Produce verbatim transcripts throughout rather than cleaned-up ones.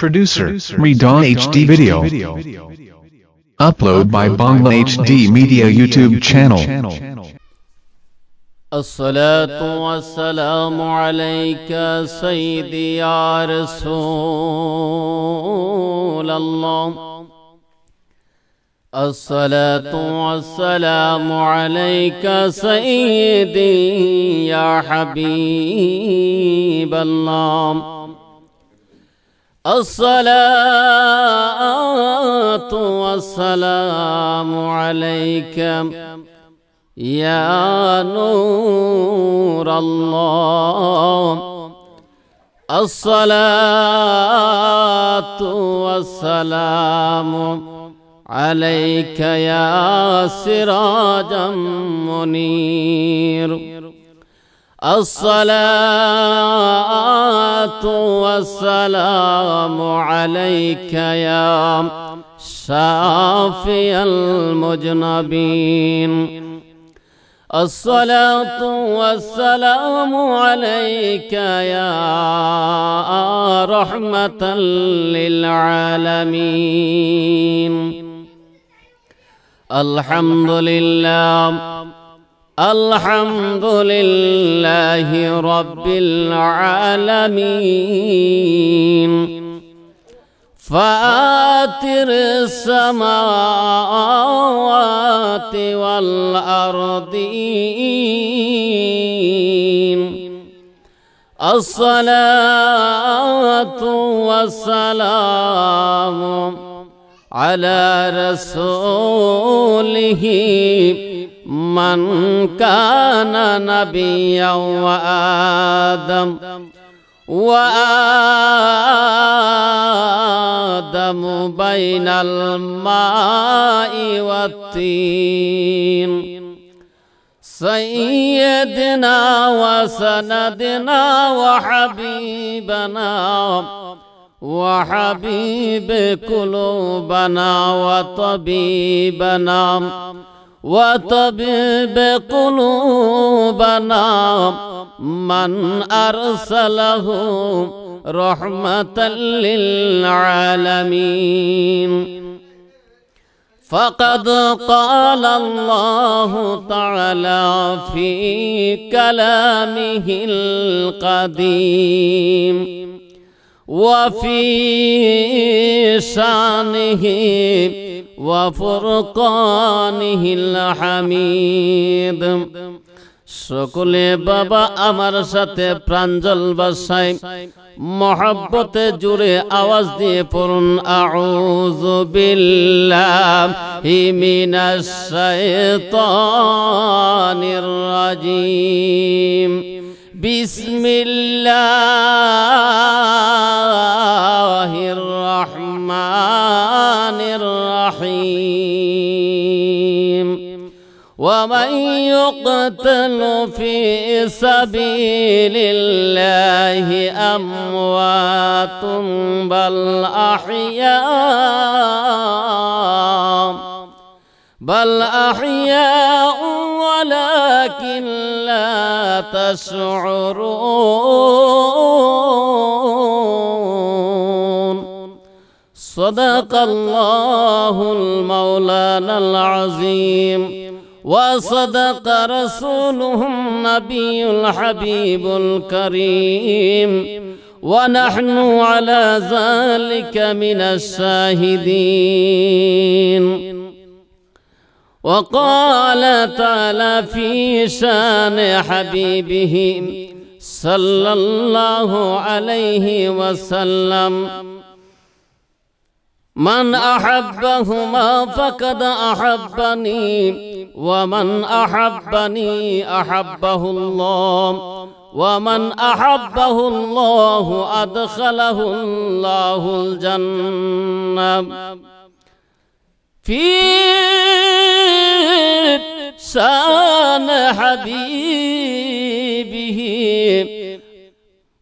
Producer, Mridha H D Video. Upload by Bangla H D Media YouTube channel. As-salatu was-salamu alayka sayyidi ya Rasulallah. As-salatu was-salamu alayka sayyidi ya Habiballah. الصلاة والسلام عليك يا نور الله الصلاة والسلام عليك يا سراجا منير الصلاة والسلام عليك يا شافي المذنبين الصلاة والسلام عليك يا رحمة للعالمين الحمد لله الحمد لله رب العالمين فاطر السماوات والأرض الصلاة والسلام على رسوله من كان نبيا وآدم وآدم بين الماء والطين سيدنا وسندنا وحبيبنا وحبيب قلوبنا وطبيبنا وطبيب قلوبنا من أرسله رحمة للعالمين فقد قال الله تعالى في كلامه القديم وفي شانه وفرقانه الحميد সকলে বাবা আমার সাথে প্রাঞ্জল বাসায় محبته জুড়ে আওয়াজ দিয়ে পড়ুন আউযু বিল্লাহি মিনাশ শাইতানির রাজিম বিসমিল্লাহির রহমানির رحيم ومن يقتل في سبيل الله أموات بل أحياء بل أحياء ولكن لا تشعرون صدق الله المولانا العظيم وصدق رسوله النبي الحبيب الكريم ونحن على ذلك من الشاهدين وقال تعالى في شان حبيبه صلى الله عليه وسلم من أحبهما فقد أحبني ومن أحبني أحبه الله ومن أحبه الله أدخله الله الجنة في شان حبيبه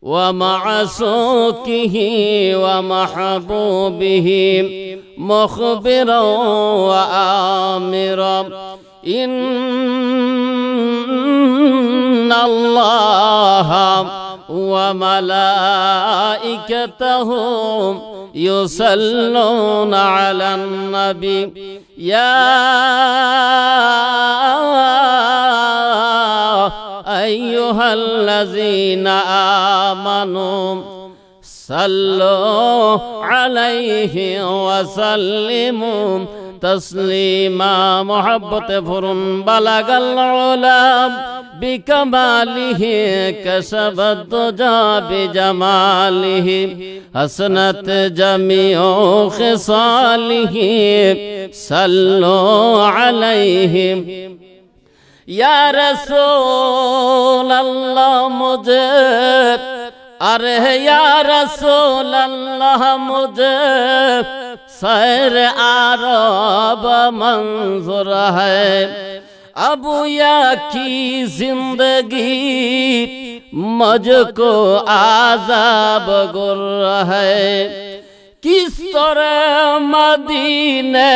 ومع سوكه ومحبوبه مخبرا وآمرا إن الله وملائكتهم يصلون على النبي يا أيها الذين آمنوا صلوا عليه وسلموا تسليما محبة فرن بلغ العلا بكماله كشف الدجى بجماله حسنت جميع خصاله صلوا عليه يا رسول الله مجھے ارے یا رسول اللہ مجھے سیر عرب منظر ہے ابو یا کی زندگی مجھ کو عذاب گر ہے کس طرح مدینے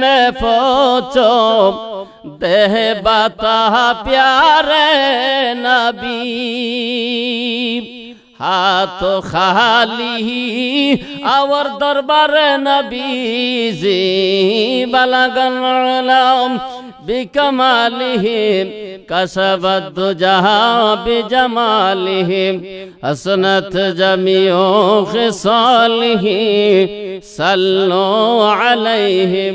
میں پہنچو دے بتا پیارے نبی ہاتھ خالی اور دربار نبی زی بلغن علم بکمالہم کسبت جہاں بجمالہم حسنت جمیع خصالہم صلو علیہم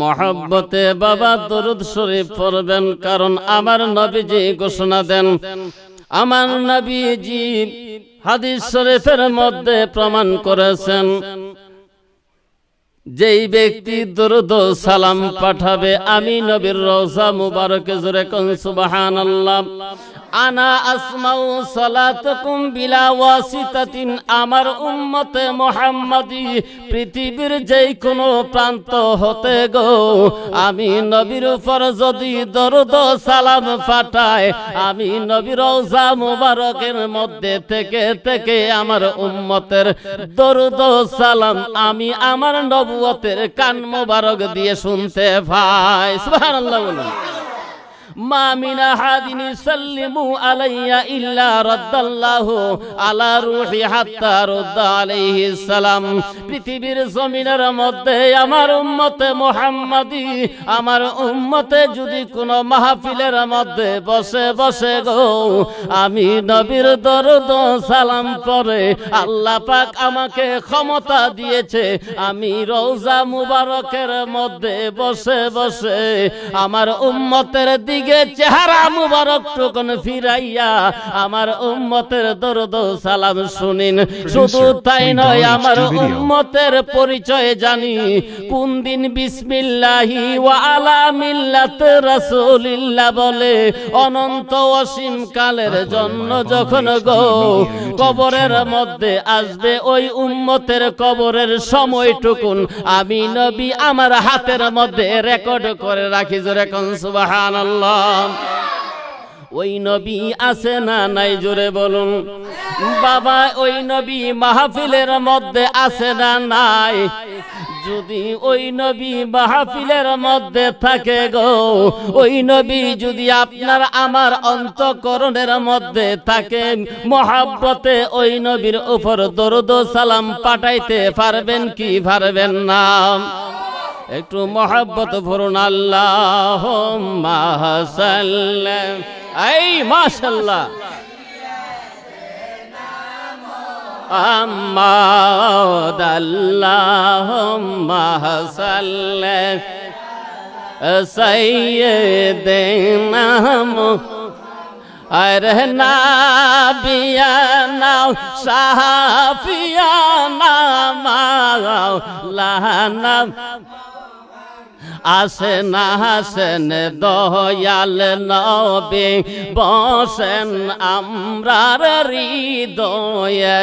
محبت بابا درود شریف پڑھبن کارن امر نبی جی گھوشنا دین আমার নবীজি হাদিস শরীফের মধ্যে প্রমাণ করেছেন যেই ব্যক্তি দরুদ ও সালাম পাঠাবে আমি নবীর রওজা মুবারকে জোরে কোন সুবহানাল্লাহ আনা আসমাউ সালাতাকুম বিলা ওয়াসিতাতিন আমার উম্মতে মুহাম্মাদি পৃথিবীর যেই কোন প্রান্ত হতে গো আমি নবীর উপর যদি দরুদ ও সালাম পাঠায় আমি নবীর রওজা মুবারকের মধ্যে থেকে থেকে আমার উম্মতের দরুদ ও সালাম আমি আমার নবী নবুয়তের কান মোবারক দিয়ে শুনতে ভাই সুবহানাল্লাহ বলুন মা মিন আহাদিন সাল্লিমু আলাইয়া ইল্লা রাদাল্লাহু আলা রূহি হাত্তা রাদা আলাইহিস সালাম পৃথিবীর জমিনের মধ্যে আমার উম্মতে মুহাম্মাদি আমার উম্মতে যদি কোন মাহফিলের মধ্যে বসে বসে গো আমি নবীর দরুদ ও সালাম পড়ে আল্লাহ পাক আমাকে ক্ষমতা দিয়েছে আমি রওজা মুবারকের মধ্যে বসে বসে আমার উম্মতের দিকে চেহারা মুবারক টুকুন ফিরাইয়া আমার উম্মতের দরুদ ও সালাম শুনিন শুধু তাই নয় আমার উম্মতের পরিচয় জানি কোন দিন বিসমিল্লাহি ওয়া আলা মিল্লাত রাসূলিল্লাহ বলে অনন্ত অসীম কালের জন্য যখন গো কবরের মধ্যে আসবে ওই উম্মতের কবরের সময় টুকুন আমি নবী আমার হাতের মধ্যে রেকর্ড করে রাখি জোরে কোন সুবহানাল্লাহ ওই নবী আছে না নাই জোরে বলুন বাবা ওই নবী মাহফিলের মধ্যে আছে না নাই যদি ওই নবী মাহফিলের মধ্যে থাকে গো ওই নবী যদি আপনার আমার অন্তঃকরণের মধ্যে থাকে মহব্বতে ওই নবীর উপর দরুদ ও সালাম পাঠাইতে পারবেন কি পারবেন না একটু মহব্বত ভরুন আল্লাহুম্মা সাল্লি এই মাশাআল্লাহ আম্মাদ আল্লাহুম্মা সাল্লি সাইয়্যিদিনা আরে নাবিয়ানা সাহাফিয়ানা মাওলানা আসেন হাসেন দয়াল নবী বসেন আমরার হৃদয়ে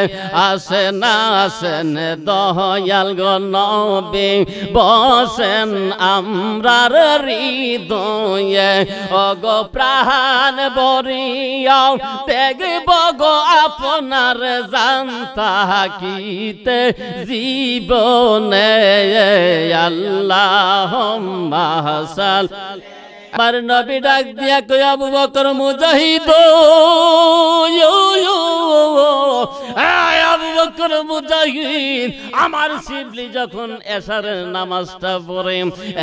আসেন হাসেন দয়াল গো নবী বসেন আমরার হৃদয়ে ওগো প্রাণ ভরিয়া দেখব গো আপনার জানতা কিতে জীবনে আল্লাহ Allahumma salli আমার নবী ডাক দিয়া কয় আবু বকর মুজাহিদ ইউ ইউ আয় আবু বকর মুজাহিদ আমার শিবলি যখন এশারের নামাজটা পড়ে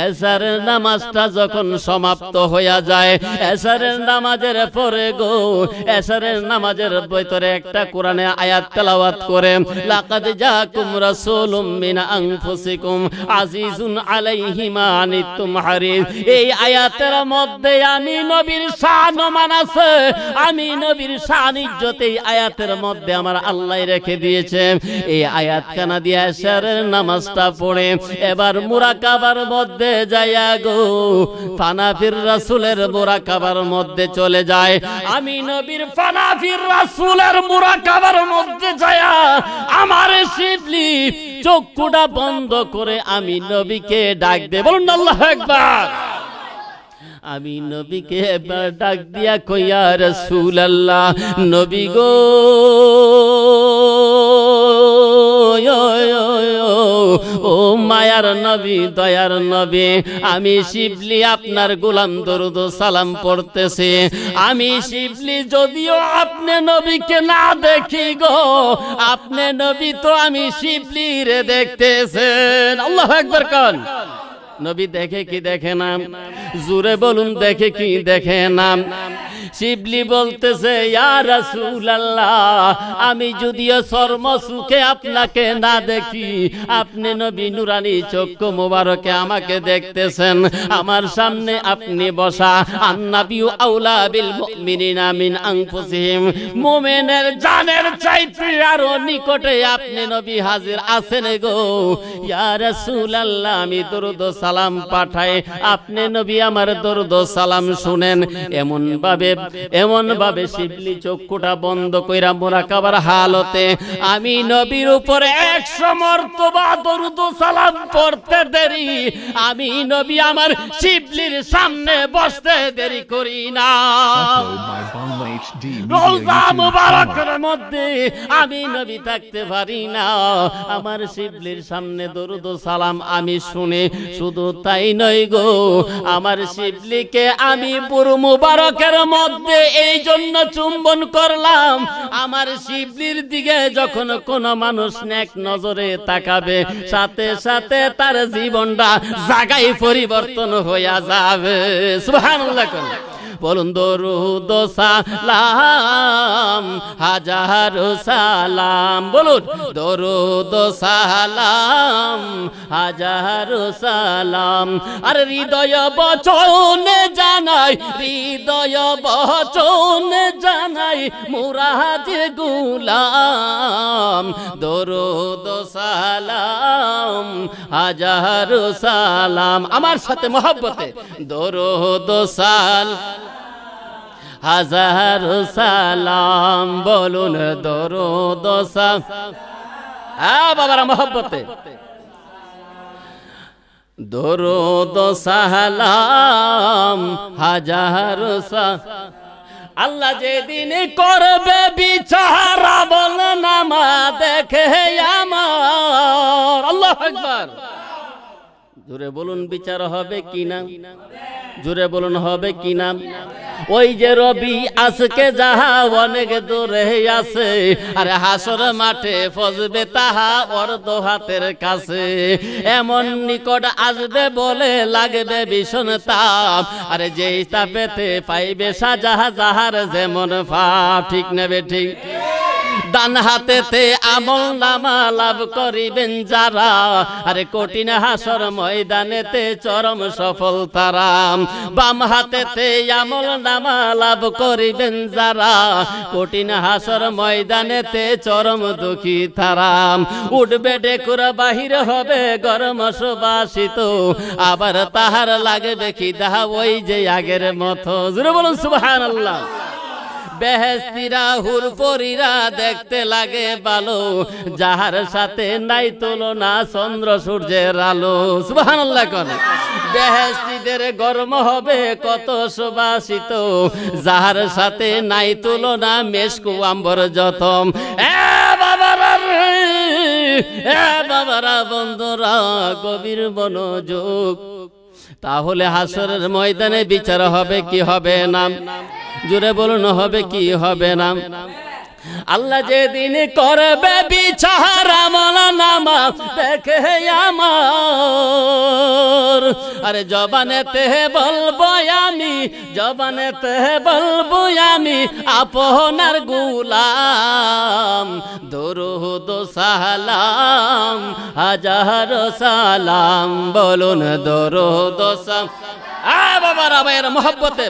এশারের নামাজটা যখন সমাপ্ত হয়ে যায় এশারের নামাজের পরে গো এশারের নামাজের ভিতরে একটা কোরআনে আয়াত তেলাওয়াত করে লাকাদ জাকুম রাসূলুম মিন আনফুসিকুম আজিজুন আলাইহি মা আনিতুম হারিজ এই আয়াতের মধ্যে আমি নবীর শান মান আছে আমি নবীর শান ইজ্জত এই আয়াতের মধ্যে আমার আল্লাহ রেখে দিয়েছে এই আয়াত কানা দিয়ে এশারের নামাজটা পড়ে এবার মুরাকাবার মধ্যে যায়া গো ফানাফির রাসূলের মুরাকাবার মধ্যে চলে যায় আমি নবীর ফানাফির রাসূলের মুরাকাবার মধ্যে যায়া আমার শিবলি চোখটা বন্ধ করে আমি নবীকে ডাক দে বলুন আল্লাহু আকবার আমি নবীকে একবার ডাক দিয়া কই ইয়া রাসূলুল্লাহ নবী গো ও মায়ার নবী দয়ার নবী আমি শিবলি আপনার গোলাম দরুদ ও সালাম পড়তেছি আমি শিবলি যদিও আপনি নবীকে না দেখি গো আপনি নবী তো আমি শিবলি রে দেখতেছেন আল্লাহু আকবার কান নবী দেখে কি দেখে না জোরে বলুন দেখে কি দেখে না শিবলি বলতেছে ইয়া রাসূলুল্লাহ আমি যদিও শর্ম সুখে আপনাকে না দেখি আপনি নবী নূরানী চক্ষু মোবারকে আমাকে দেখতেছেন আমার সামনে আপনি বসা আন্নাবিউ আউলা বিল মুমিনিনা মিন আনফুসিহিম মুমিনের জানের চাইতে আরো নিকটে আপনি নবী হাজির আছেন গো ইয়া রাসূলুল্লাহ আমি দরুদ ও সালাম পাঠাই আপনি নবী আমার দরুদ ও সালাম শুনেন এমন ভাবে এমন ভাবে শিবলি চক্ষুটা বন্ধ কইরা মুরাকাবার হালতে আমি নবীর উপরে একশো মর্তবা দরুদ ও সালাম পড়তে দেরি আমি নবী আমার শিবলির সামনে বসতে দেরি করি না রওজা মুবারকের মধ্যে আমি নবী থাকতে পারি না আমার শিবলির সামনে দরুদ ও সালাম আমি শুনে শুধু তাই নয় গো আমার শিবলিকে আমি পুরো মুবারকের মধ্যে এই জন্য চুম্বন করলাম আমার শিবলির দিকে যখন কোন মানুষ এক নজরে তাকাবে সাথে সাথে তার জীবনটা জায়গায় পরিবর্তন হয়ে যাবে সুবহানাল্লাহ বলুন দরুদ ও সালাম হাজার সালাম বলুন দরুদ ও সালাম হাজার সালাম আর হৃদয় বচনে জানাই হৃদয় বচনে জানাই মোরা হাজির গোলাম দরুদ ও সালাম হাজার সালাম আমার সাথে মহব্বতে দরুদ ও সালাম হাজার সালাম বলুন দরুদ ও সালাম হ্যাঁ বাবারা মহব্বতে দরুদ ও সালাম হাজার সালাম আল্লাহ যেদিন করবে বিচার আমলনামা দেখে আমার আল্লাহু আকবার জোরে বলুন বিচার হবে কিনা জোরে বলুন হবে কিনা ওই যে রবি আজকে যাহা অনেক দূরে আছে আর হাসর মাঠে ফজবে তাহা অর্ধ হাতের কাছে এমন নিকট আসবে বলে লাগবে ভীষণ তাপ আর যেই তাপেতে পাইবে সাজাহা যাহার যেমন ভাব ঠিক নেবে ঠিক দান হাতেতে আমল নামা লাভ করিবেন যারা আরে কঠিন হাসর ময়দানেতে চরম সফল তারা বাম হাতেতে আমল নামা লাভ করিবেন যারা কঠিন হাসর ময়দানেতে চরম দুঃখী তারা উঠবে ডেকুর বাহির হবে গরম সুবাসিত আবার তাহার লাগবে কি দাহা ওই যে আগের মতো জোরে বলুন সুবহানাল্লাহ বেহেশতীরা হুরপরীরা দেখতে লাগে ভালো যাহার সাথে নাই তুলনা চন্দ্র সূর্যের আলো সুবহানাল্লাহ করে বেহেশতীদের গরম হবে কত সুবাসিত যাহার সাথে নাই তুলনা মেশকু আম্বর যতম এ বাবারা এ বাবারা বন্ধুরা গভীর মনোযোগ তাহলে হাসরের ময়দানে বিচার হবে কি হবে না? জোরে বলুন হবে কি হবে না? আল্লাহ যেদিন করবে বিচার আমল নামা দেখে আমার, আরে জবানেতে বলবো আমি, জবানেতে বলবো আমি আপনার গুলাম, দরুদ সালাম হাজার সালাম বলুন দরুদ সালাম। আ বাবারা ভাইরা মহব্বতে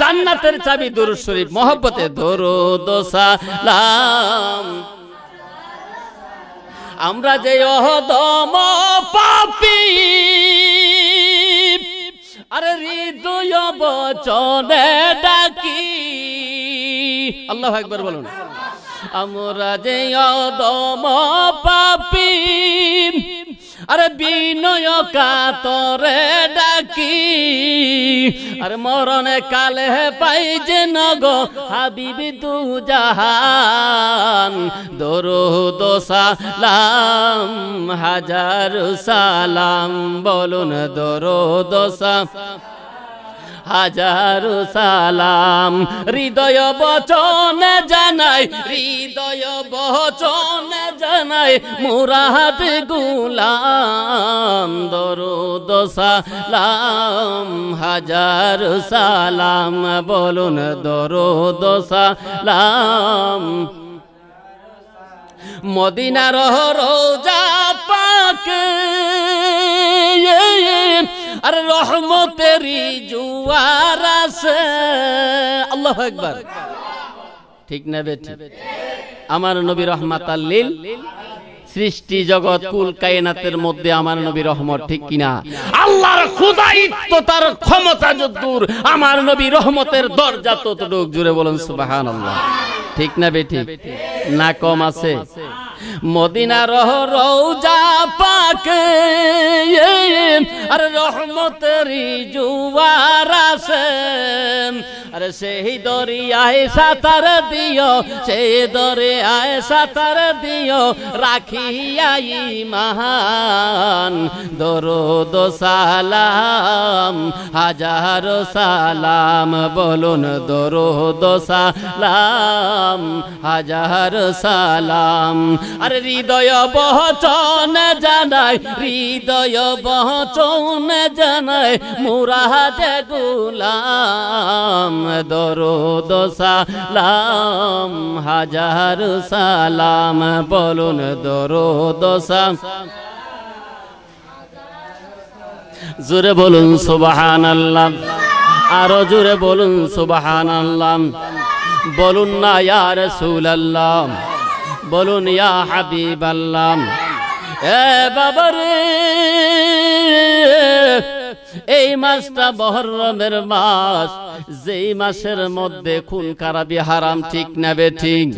জান্নাতের চাবি দুরুদ শরীফ, মহব্বতে দুরুদ সালাম। আমরা যে অহদম পাপী, আরে হৃদয় বচনে ডাকি, আল্লাহু আকবার বলুন। আমরা যে অহদম পাপী, আরে বিনয় কাতরে ডাকি, আর মরণে কালে পাই যে নগো হাবিব তু জাহান, দরুদ সালাম হাজার সালাম বলুন দরুদ সালাম হাজার সালাম। হৃদয় বচনে জানাই, হৃদয় বচনে জানাই মুরাদ গুলাম, দরুদ সালাম হাজার সালাম বলুন দরুদ সালাম। মদিনার রোজা পাক আর রহমতেরি জুয়ার আসে, আল্লাহু আকবার, ঠিক না বেঠিক? আমার নবী রহমাতাল লিল সৃষ্টি জগৎ কুল কায়নাতের মধ্যে আমার নবী রহমত, ঠিক কিনা? আল্লাহর খোদাইত্ব তার ক্ষমতা যতদূর, আমার নবী রহমতের দরজা ততটুক, জুড়ে বলেন সুবহানাল্লাহ, ঠিক না বেঠিক? না কম আছে? মদিনার রওজা পাক আর রহমতেরি জুয়ার আসে, আর সেই দরিয়ায় সাঁতার দিও, সেই দরিয়ায় সাঁতার দিও রাখিয়াই মহান, দরুদ সালাম হাজার সালাম বলুন দরুদ সালাম হাজার সালাম। আর হৃদয় বচন জানাই, হৃদয় বচন জানাই মুরাদ গুলাম, দরুদ সালাম হাজার সালাম বলুন দরুদ সালাম। জোরে বলুন সুবহানাল্লাহ, আরো জোরে বলুন সুবহানাল্লাহ। বলুন না ইয়া রাসূলুল্লাহ, বলুন ইয়া হাবিবাল্লাহ। এ বাবা রে, এই মাসটা মুহররমের মাস, যেই মাসের মধ্যে খুন খারাপি হারাম, ঠিক না বেঠিক?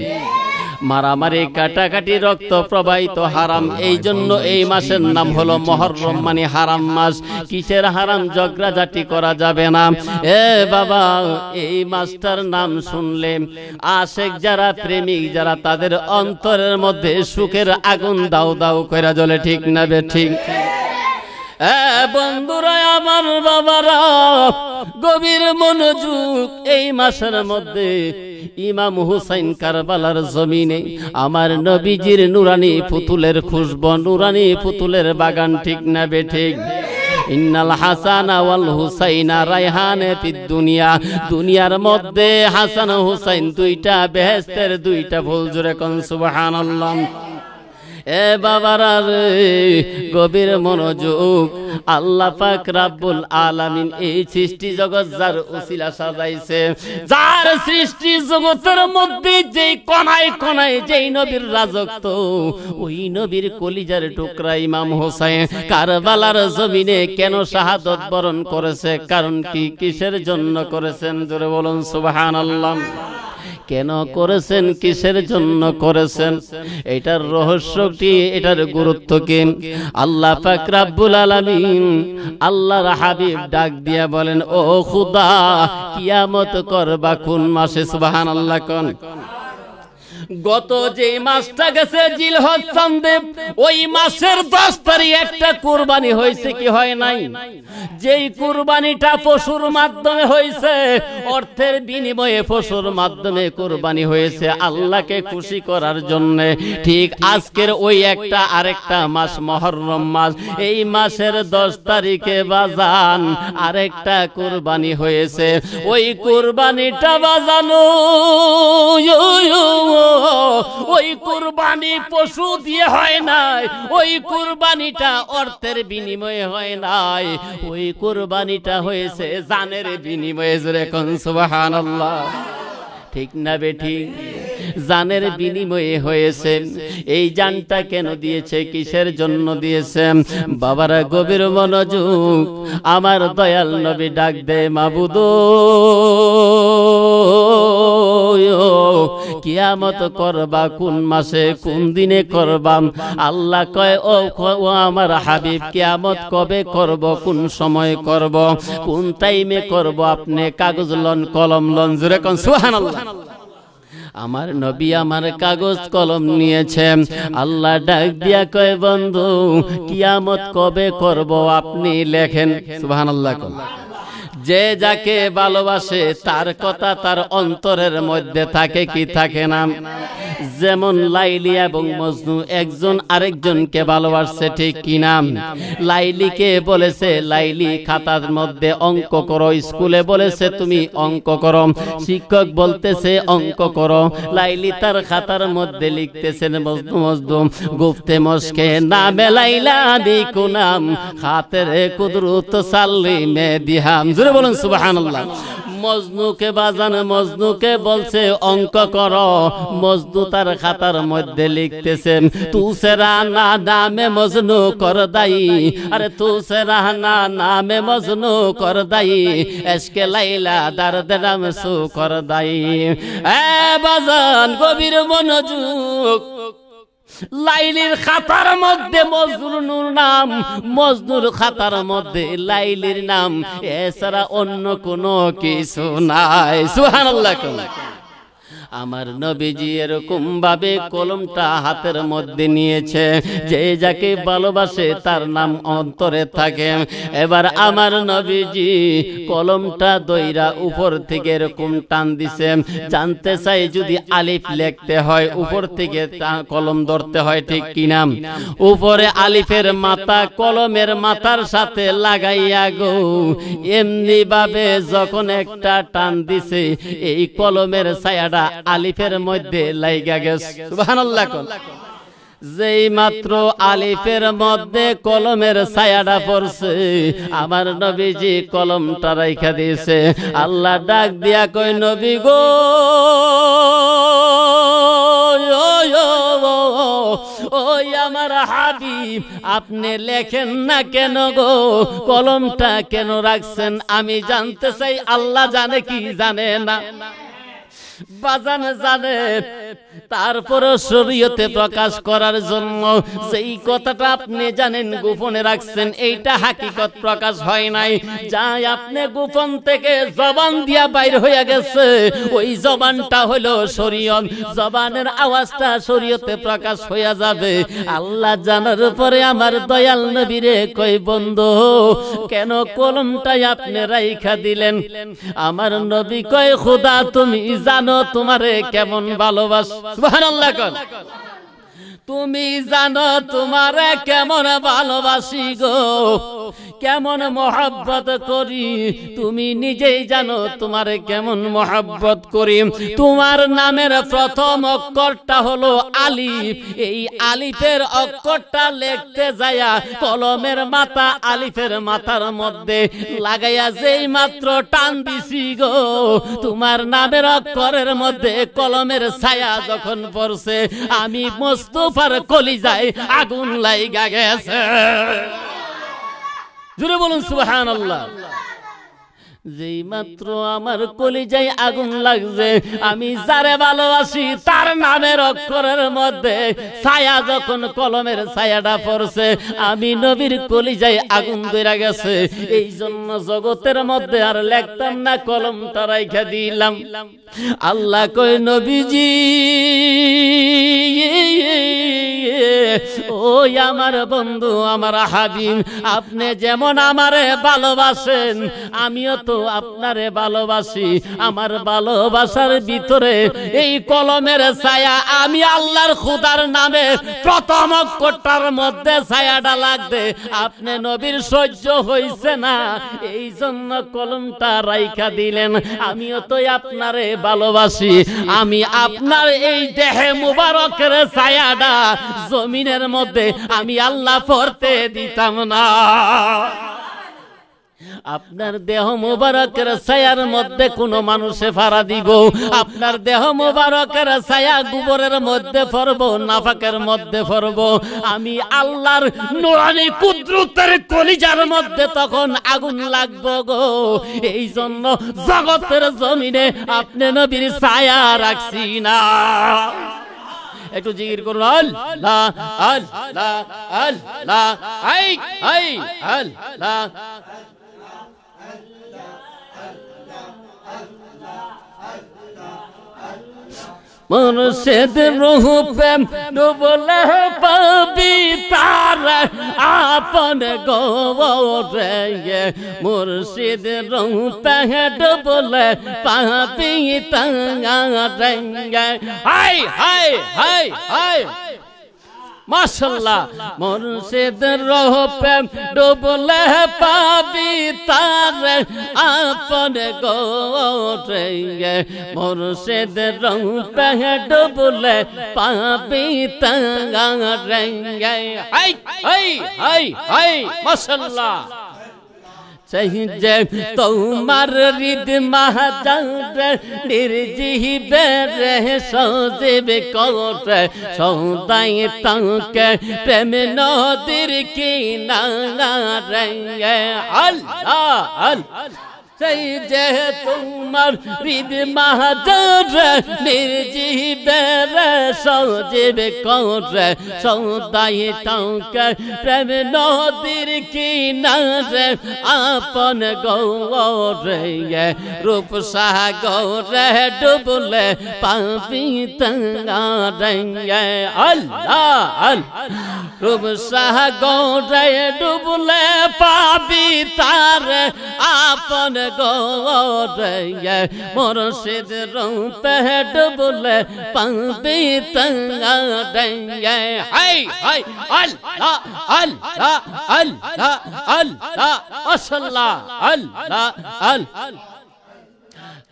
মারামারি কাটাকাটি রক্ত প্রবাহিত হারাম, এই জন্য এই মাসের নাম হলো মুহররম, মানে হারাম মাস। কিসের হারাম? ঝগড়াঝাটি করা যাবে না। এ বাবা, এই মাসটার নাম শুনলে আশেক যারা, প্রেমিক যারা, তাদের অন্তরের মধ্যে সুখের আগুন দাউ দাউ কইরা জ্বলে, ঠিক না বেঠিক? এ বন্ধুরা আমার, বাবারা গভীর মনোযোগ, এই মাসের মধ্যে ইমাম হুসাইন কারবালার জমিনে আমার নবীজির নুরানি পুতুলের খুশবু, নুরানি পুতুলের বাগান, ঠিক না বেঠিক? ইন্নাল হাসানা ওয়াল হুসাইনা রায়হানে ফিদ দুনিয়া, দুনিয়ার মধ্যে হাসান হুসাইন দুইটা বেহেশতের দুইটা ফুল, জুড়ে কোন সুবহানাল্লাহ। এ বাবারা রে, গভীর মনোযোগ, আল্লাহ পাক রাব্বুল আলামিন এই সৃষ্টি জগৎ যার উসিলা সাজাইছে, যার সৃষ্টি জগতের মধ্যে যেই কোনায় কোনায় যেই নবীর রাজত্ব, ওই নবীর কলিজার টুকরা ইমাম হোসেন কারবালার জমিনে কেন শাহাদত বরণ করেছে? কারণ কি? কিসের জন্য করেছেন? জোরে বলুন সুবহানাল্লাহ। কেন করেছেন, কিসের জন্য করেছেন, এটার রহস্য কি, এটার গুরুত্ব কি? আল্লাহ পাক রব্বুল আলামিন আল্লাহর হাবিব ডাক দিয়া বলেন, ও খোদা, কিয়ামত করবা কোন মাসে? সুবহানাল্লাহ। কোন Goto J Master Gil Hot Sunday, Oi Master Dostari actor Kurbani Hoiseki Hoi Nine J Kurbani Tapo Surmatome Hoise or Terbini Boy for Surmatome Kurbani Hoise, Allah Kushiko Arjone, Tik Asker Oi Acta Arecta Mas Mohorom Mas, E Master Dostari Kevazan, Arecta Kurbani Hoise, Oi Kurbani Tavazano. ওই কুরবানি পশু দিয়ে হয় না ওই কুরবানিটা অর্থের বিনিময়ে হয় না ওই কুরবানিটা হয়েছে জানের বিনিময়ে জোরে কোন সুবহানাল্লাহ ঠিক না বেঠি জানের বিনিময়ে হয়েছে এই জানটা কেন দিয়েছে কিসের জন্য দিয়েছে বাবারা গভীর মনোযোগ আমার দয়াল নবী ডাক দে মাবুদ কিয়ামত করবা কোন মাসে কোন দিনে করবা আল্লাহ কয় ও আমার হাবিব কিয়ামত কবে করব কোন সময় করব কোন টাইমে করব আপনি কাগজ লন কলম লন জোরে কোন সুবহানাল্লাহ আমার নবী আমার কাগজ কলম নিয়েছে আল্লাহ ডাক দিয়া কয় বন্ধু কিয়ামত কবে করব আপনি লেখেন সুবহানাল্লাহ যে যাকে ভালোবাসে তার কথা তার অন্তরের মধ্যে থাকে কি থাকে না যেমন লাইলি এবং মজনু একজন আরেকজনকে ভালোবাসে ঠিক কি না লাইলিকে বলেছে লাইলি খাতার মধ্যে অঙ্ক করো স্কুলে বলেছে তুমি অঙ্ক করো শিক্ষক বলতেছে অঙ্ক করো লাইলি তার খাতার মধ্যে লিখতেছেন মজনু মজনু গুফতে মশকে নামে লাইলা বিকুনাম খাতের কুদরত সাল্লিমে দিহাম বলেন সুবহানাল্লাহ মজনুকে বাজান মজনুকে বলছে অঙ্ক কর মজনু তার খাতার মধ্যে লিখতেছে তুসরা না নামে মজনু কর দাই আরে তুসরা না নামে মজনু কর দাই এসকে লাইলা দর্দ নাম সু কর দাই এ বাজান গভীর মনোযোগ লাইলির খাতার মধ্যে মজনুর নাম মজনুর খাতার মধ্যে লাইলির নাম এছাড়া অন্য কোনো কিছু নাই সুবহানাল্লাহ আমার নবীজি এরকম ভাবে কলমটা হাতের মধ্যে নিয়েছে যে যাকে ভালোবাসে তার নাম অন্তরে থাকে এবার আমার নবীজি কলমটা দইরা উপর থেকে এরকম টান দিছে জানতে চাই যদি আলিফ লিখতে হয় উপর থেকে কলম ধরতে হয় ঠিক কি নাম উপরে আলিফের মাথা কলমের মাথার সাথে লাগাইয়া গো এমনি ভাবে যখন একটা টান দিছে এই কলমের ছায়াটা আলিফের মধ্যে লাইগা গেছে সুবহানাল্লাহ যেই মাত্র আলিফের মধ্যে কলমের ছায়াটা পড়ছে আমার নবীজি কলমটা রাইখা দিয়েছে আল্লাহ ডাক দিয়া কই নবী গো ওই আমার হাবিব আপনি লেখেন না কেন গো কলমটা কেন রাখছেন আমি জানতে চাই আল্লাহ জানে কি জানে না বাজান জানে তারপরে শরীয়তে প্রকাশ করার জন্য যেই কথাটা আপনি জানেন গোপনে রাখছেন এইটা হাকিকত প্রকাশ হয় নাই যাই আপনি গোপন থেকে জবান দিয়া বাইর হয়ে গেছে ওই জবানটা হলো শরীয়ত জবানের আওয়াজটা শরীয়তে প্রকাশ হয়ে যাবে আল্লাহ জানার পরে আমার দয়াল নবীরে কই বন্ধু কেন কলমটাই আপনি রাইখা দিলেন আমার নবী কয় খোদা তুমি জানো তোমারে কেমন ভালোবাস সুবহানাল্লাহ কল তুমি জানো তোমারে কেমন ভালোবাসি গো কেমন mohabbat করি তুমি নিজেই জানো তোমারে কেমন mohabbat করি তোমার নামের প্রথম অক্ষরটা হলো আলিফ এই আলিফের অক্ষরটা লিখতে যায়া কলমের মাথা আলিফের মাথার মধ্যে লাগায়া যেই মাত্র টান দিছি গো তোমার নামের অক্ষরের মধ্যে কলমের ছায়া যখন পড়ছে আমি মস্ত ফার কলিজায় আগুন লাগা গেছে জোরে বলুন সুবহানাল্লাহ যেই মাত্র আমার কলিজায় আগুন লাগছে, আমি যারে ভালোবাসি তার নামের অক্ষরের মধ্যে ছায়া যখন কলমের ছায়াটা পড়ছে, আমি নবীর কলিজায় আগুন ধরে গেছে। এই জন্য জগতের মধ্যে আর লিখতাম না, কলমটা রাইখা দিলাম। আল্লাহ কয় নবীজি, ও আমার বন্ধু, আমার হাবিব, আপনি যেমন আমারে ভালোবাসেন আমিও তো আপনারে ভালোবাসি। আমার ভালোবাসার ভিতরে এই কলমের ছায়া, আমি আল্লাহর খোদার নামে প্রথম অক্ষরটার মধ্যে ছায়াটা লাগতে আপনি নবীর সহ্য হইছে না, এই জন্য কলমটা রাইখা দিলেন। আমিও তো আপনারে ভালোবাসি, আমি আপনার এই দেহে মুবারকের ছায়াটা জমিনের মধ্যে আমি আল্লাহ পড়তে দিতাম না। আপনার দেহ মোবারকের ছায়ার মধ্যে কোন মানুষে ফারা দিব? আপনার দেহ মোবারকের ছায়া গোবরের মধ্যে পড়ব, নাফাকের মধ্যে পড়ব। আমি আল্লাহর নূরানি কুদরতের কলিজার মধ্যে তখন আগুন লাগব গো। এই জন্য জগতের জমিনে আপনি নবীর ছায়া রাখছি না। একটু জিকির করুন, আল্লাহ আল্লাহ আল্লাহ আই আই আল্লাহ মুর্শিদ রূহ প্রেম ডুবলে পাবি তার আপন গৌরে। মুর্শিদ রূহ প্রেম ডুবলে পাবি তার। হাই হাই হাই হাই মাশাআল্লাহ। মুর্শিদ রূহ প্রেম ডুবলে পাবি তার আপন গৌরে। মুর্শিদ রূহ প্রেম ডুবলে পাবি তার। হাই হাই হাই হাই মাশাআল্লাহ। তোমার হৃদ মহাজার নির্জীবের সজীব করে সৌদাই তাঁকে প্রেম নদীর কি না রে। আল্লাহ আল্লাহ। সেই যে তোমার হৃদ মহাজার নির্জীবের সজীব করে সৌদাই তাঁকে প্রেম নদীর কি না রে। আপন গৌরে রূপ সাগরে ডুবলে পাবি তারে। আল্লাহ আল্লাহ। রূপ সাগরে ডুবলে পাবি তারে আপন গৌরে। মুর্শিদ রূপে ডুবলে পাবি তারে। হাই হাই আল্লাহ আল্লাহ আল্লাহ আল্লাহ মাশাআল্লাহ আল্লাহ আল্লাহ।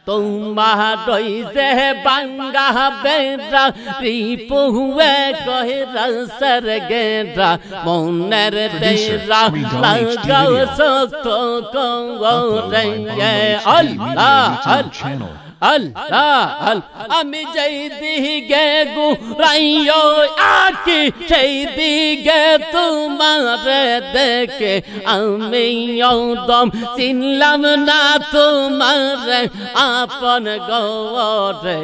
তোমারই যে বাঙ্গা বেড়া রিপুয়ে কহেরা সর গেরা মনের তেরা লাগাও শক্ত কৌরে। আল্লাহ আল্লাহ আল্লাহ আল্লাহ। আমি যেই দিকে ঘুরাইও আঁকি সেই দিকে তোমারে দেখে আমি দম চিনলাম না তোমারে আপন গৌরে।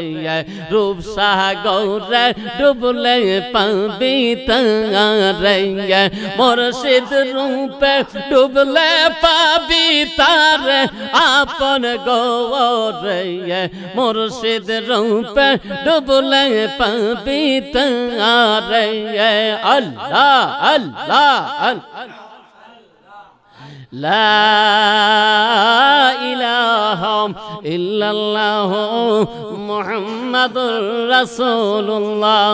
রূপসাগরে ডুবলে পাবি তারে। মুর্শিদ রূপে ডুবলে পাবি তারে আপন গৌরে। মুর্শিদ রূপে ডুবলে পাবি তারে। আল্লাহ আল্লাহ আল্লাহ। লা ইলাহা ইল্লাল্লাহ মুহাম্মাদুর রাসূলুল্লাহ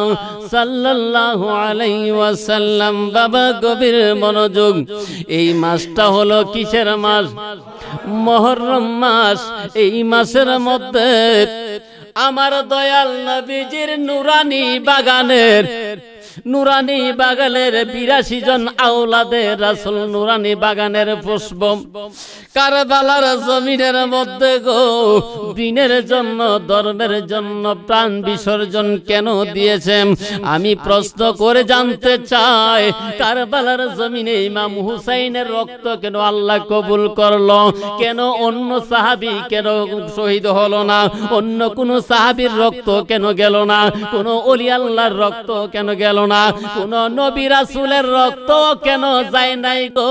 সাল্লাল্লাহু আলাইহি ওয়াসাল্লাম। বাবা গভীর মনোযোগ, এই মাসটা হলো কিসের মাস? মুহররম মাস। এই মাসের মধ্যে আমার দয়াল নবীজির নুরানি বাগানের নুরানি বাগানের বিরাশি জন আওলাদে রাসুল নুরানি বাগানের পুষ্প কারবালার জমিনের মধ্যে গো দিনের জন্য ধর্মের জন্য প্রাণ বিসর্জন কেন দিয়েছে আমি প্রশ্ন করে জানতে চাই কারবালার জমিনে ইমাম হুসাইনের রক্ত কেন আল্লাহ কবুল করলো কেন অন্য সাহাবী কেন শহীদ হলো না অন্য কোন সাহাবীর রক্ত কেন গেল না কোন ওলি আল্লাহর রক্ত কেন গেল না কোন নবী রাসূলের রক্ত কেন যায় নাই গো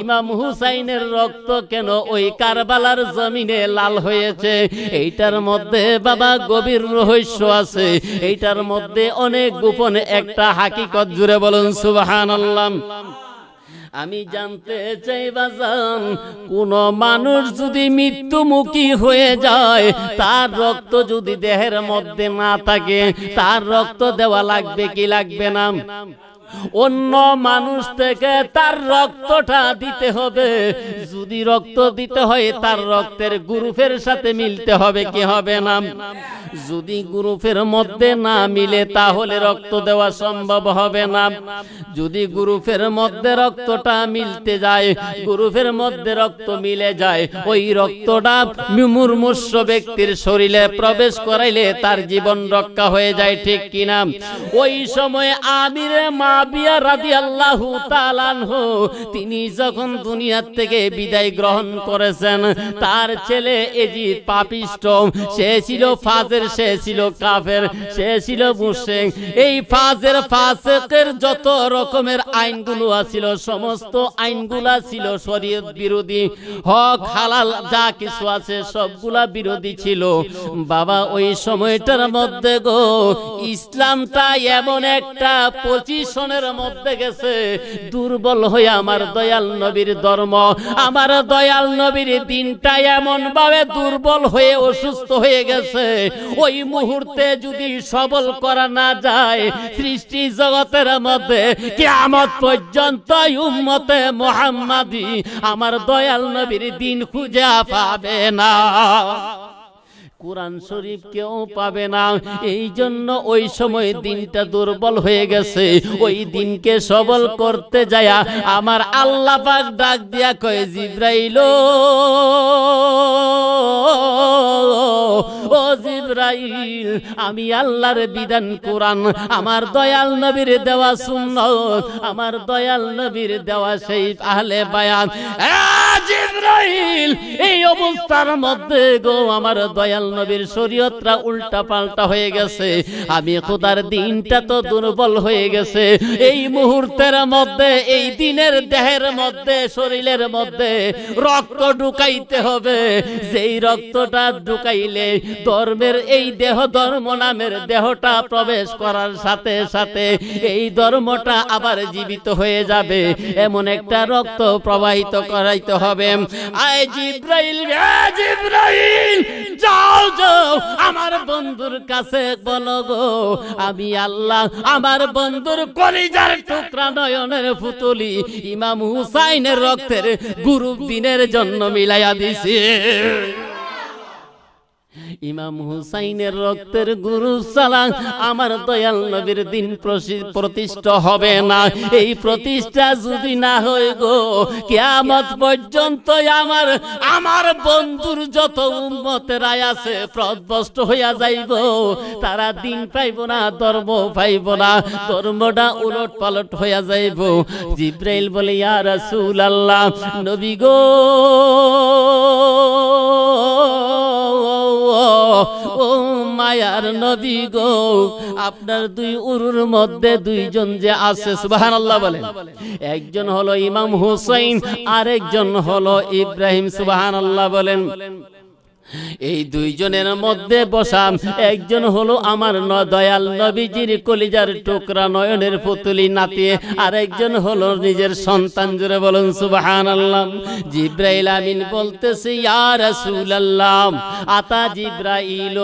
ইমাম হুসাইনের রক্ত কেন ওই কারবালার জমিনে লাল হয়েছে এইটার মধ্যে বাবা গভীর রহস্য আছে এইটার মধ্যে অনেক গোপন একটা হাকিকত জুড়ে বলুন সুবহানাল্লাহ আমি জানতে চাই বাজান কোন মানুষ যদি মৃত্যুমুখী হয়ে যায় তার রক্ত যদি দেহের মধ্যে না থাকে তার রক্ত দেওয়া লাগবে কি লাগবে না অন্য মানুষ থেকে তার রক্তটা দিতে হবে যদি রক্ত দিতে হয় তার রক্তের গ্রুপের সাথে মিলতে হবে কি হবে না যদি গ্রুপের মধ্যে না মিলে তাহলে রক্ত দেওয়া সম্ভব হবে না যদি গ্রুপের মধ্যে রক্তটা মিলতে যায় গ্রুপের মধ্যে রক্ত মিলে যায় ওই রক্তটা মুমূর্ষু ব্যক্তির শরীরে প্রবেশ করাইলে তার জীবন রক্ষা হয়ে যায় ঠিক কিনা ওই সময় আমিরে মা বিয়া রাদিয়াল্লাহু তাআলা আনহু তিনি যখন দুনিয়া থেকে বিদায় গ্রহণ করেছেন তার ছেলে এজিদ পাপিষ্ট সে ছিল ফাজের সে ছিল কাফের সে ছিল মুশরিক এই ফাজের ফাসিকের যত রকমের আইনগুলো ছিল সমস্ত আইনগুলো ছিল শরীয়ত বিরোধী হক হালাল যা কিছু আছে সবগুলা বিরোধী ছিল বাবা ওই সময়টার মধ্যে গো ইসলামটা এমন একটা পঁচিশ সনের মধ্যে গেছে দুর্বল হয়ে আমার দয়াল নবীর ধর্ম আমার দয়াল নবীর দিনটা এমন ভাবে দুর্বল হয়ে অসুস্থ হয়ে গেছে ওই মুহূর্তে যদি সবল করা না যায় সৃষ্টি জগতের মধ্যে কিয়ামত পর্যন্ত উম্মতে মুহাম্মাদি আমার দয়াল নবীর দিন খুঁজে পাবে না কুরআন শরীফ কেউ পাবে না এই জন্য ওই সময় দিনটা দুর্বল হয়ে গেছে ওই দিনকে সবল করতে যায় আমার আল্লাহ পাক ডাক দিয়া কয় জিবরাইল ও জিবরাইল আমি আল্লাহর বিধান কুরআন আমার দয়াল নবীর দেওয়া সুন্নাত আমার দয়াল নবীর দেওয়া সেই আহলে বায়াত জিবরাইল এই অবস্থার মধ্যে গো আমার দয়াল নবীর শরীয়তরা উল্টা পাল্টা হয়ে গেছে আমি খোদার দিনটা তো দুর্বল হয়ে গেছে এই মুহূর্তের মধ্যে এই দিনের দেহের মধ্যে শরীরের মধ্যে রক্ত ঢুকাইতে হবে যেই রক্তটা ঢুকাইলে ধর্মের এই দেহ ধর্ম নামের দেহটা প্রবেশ করার সাথে সাথে এই ধর্মটা আবার জীবিত হয়ে যাবে এমন একটা রক্ত প্রবাহিত করাইতে হবে আয় জিবরাইল আয় জিবরাইল যাও যাও আমার বন্ধুর কাছে বলো গো আমি আল্লাহ আমার বন্ধুর কলিজার টুকরা নয়নের পুতুলি ইমাম হুসাইনের রক্তের গুরু দিনের জন্য মিলাইয়া দিছি ইমাম হুসাইনের রক্তের গুরু সালাম আমার দয়াল নবীর দিন প্রতিষ্ঠা হবে না এই প্রতিষ্ঠা যদি না হয় গো কিয়ামত পর্যন্ত আমার আমার বন্ধুর যত উম্মতেরা আছে পথভ্রষ্ট হইয়া যাইব তারা দিন পাইব না ধর্ম পাইব না ধর্মটা উলট পালট হইয়া যাইব জিবরাইল বলে ইয়া রাসূলুল্লাহ নবী গো ও মায়ার নবী গো আপনার দুই উরুর মধ্যে দুইজন যে আছে সুবহানাল্লাহ বলেন একজন হলো ইমাম হুসাইন আরেকজন হলো ইব্রাহিম সুবহানাল্লাহ বলেন এই দুইজনের মধ্যে বসাম একজন হলো আমার দয়াল নবীজির কলিজার টুকরা নয়নের পুতুলি নাতি আর একজন হলো নিজের সন্তান জুড়ে বলুন সুবহানাল্লাহ জিবরাইল আমিন বলতেছে ইয়া রাসূলুল্লাহ আতা জিবরাইল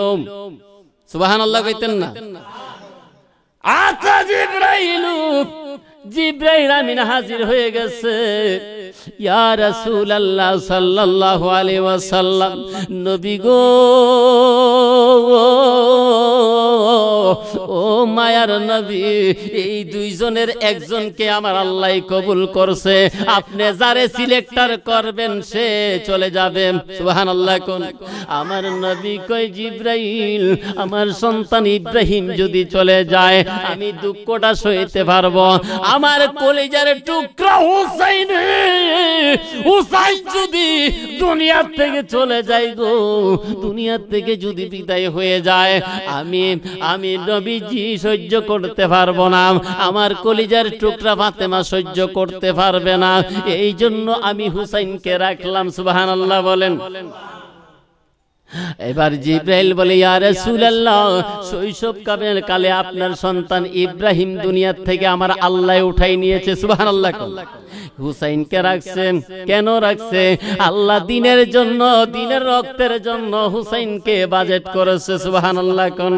সুবহানাল্লাহ কইতেন না আতা জিবরাইল জিবরাইল আমিন হাজির হয়ে গেছে ইয়া রাসূলুল্লাহ সাল্লাল্লাহু আলাইহি ওয়াসাল্লাম নবী গো ও মায়ার নবী এই দুইজনের একজনকে আমার আল্লাহ কবুল করছে, আপনি যারে সিলেক্টর করবেন সে চলে যাবে। সুবহানাল্লাহ। কোন আমার নবী কয় জিবরাইল আমার সন্তান ইব্রাহিম যদি চলে যায় আমি দুঃখটা সইতে পারবো, আমার কলিজার টুকরা হুসাইন হুসাইন যদি দুনিয়া থেকে চলে যায় গো, দুনিয়া থেকে যদি বিদায় হয়ে যায় আমি আমি নবীজি সহ্য করতে পারবো না, আমার কলিজার টুকরা ফাতেমা সহ্য করতে পারবে না, এই জন্য আমি হুসাইনকে রাখলাম। সুবহানাল্লাহ বলেন। এবার জিব্রাইল বলে ইয়া রাসূলুল্লাহ শৈশবকালের কালে আপনার সন্তান ইব্রাহিম দুনিয়া থেকে আমার আল্লাহ উঠাই নিয়েছে। সুবহানাল্লাহ। হুসাইনকে রাখছেন, কেন রাখছে? আল্লাহ দ্বীনের জন্য দ্বীনের রক্তের জন্য হুসাইনকে বাজেট করেছে। সুবহানাল্লাহ। কোন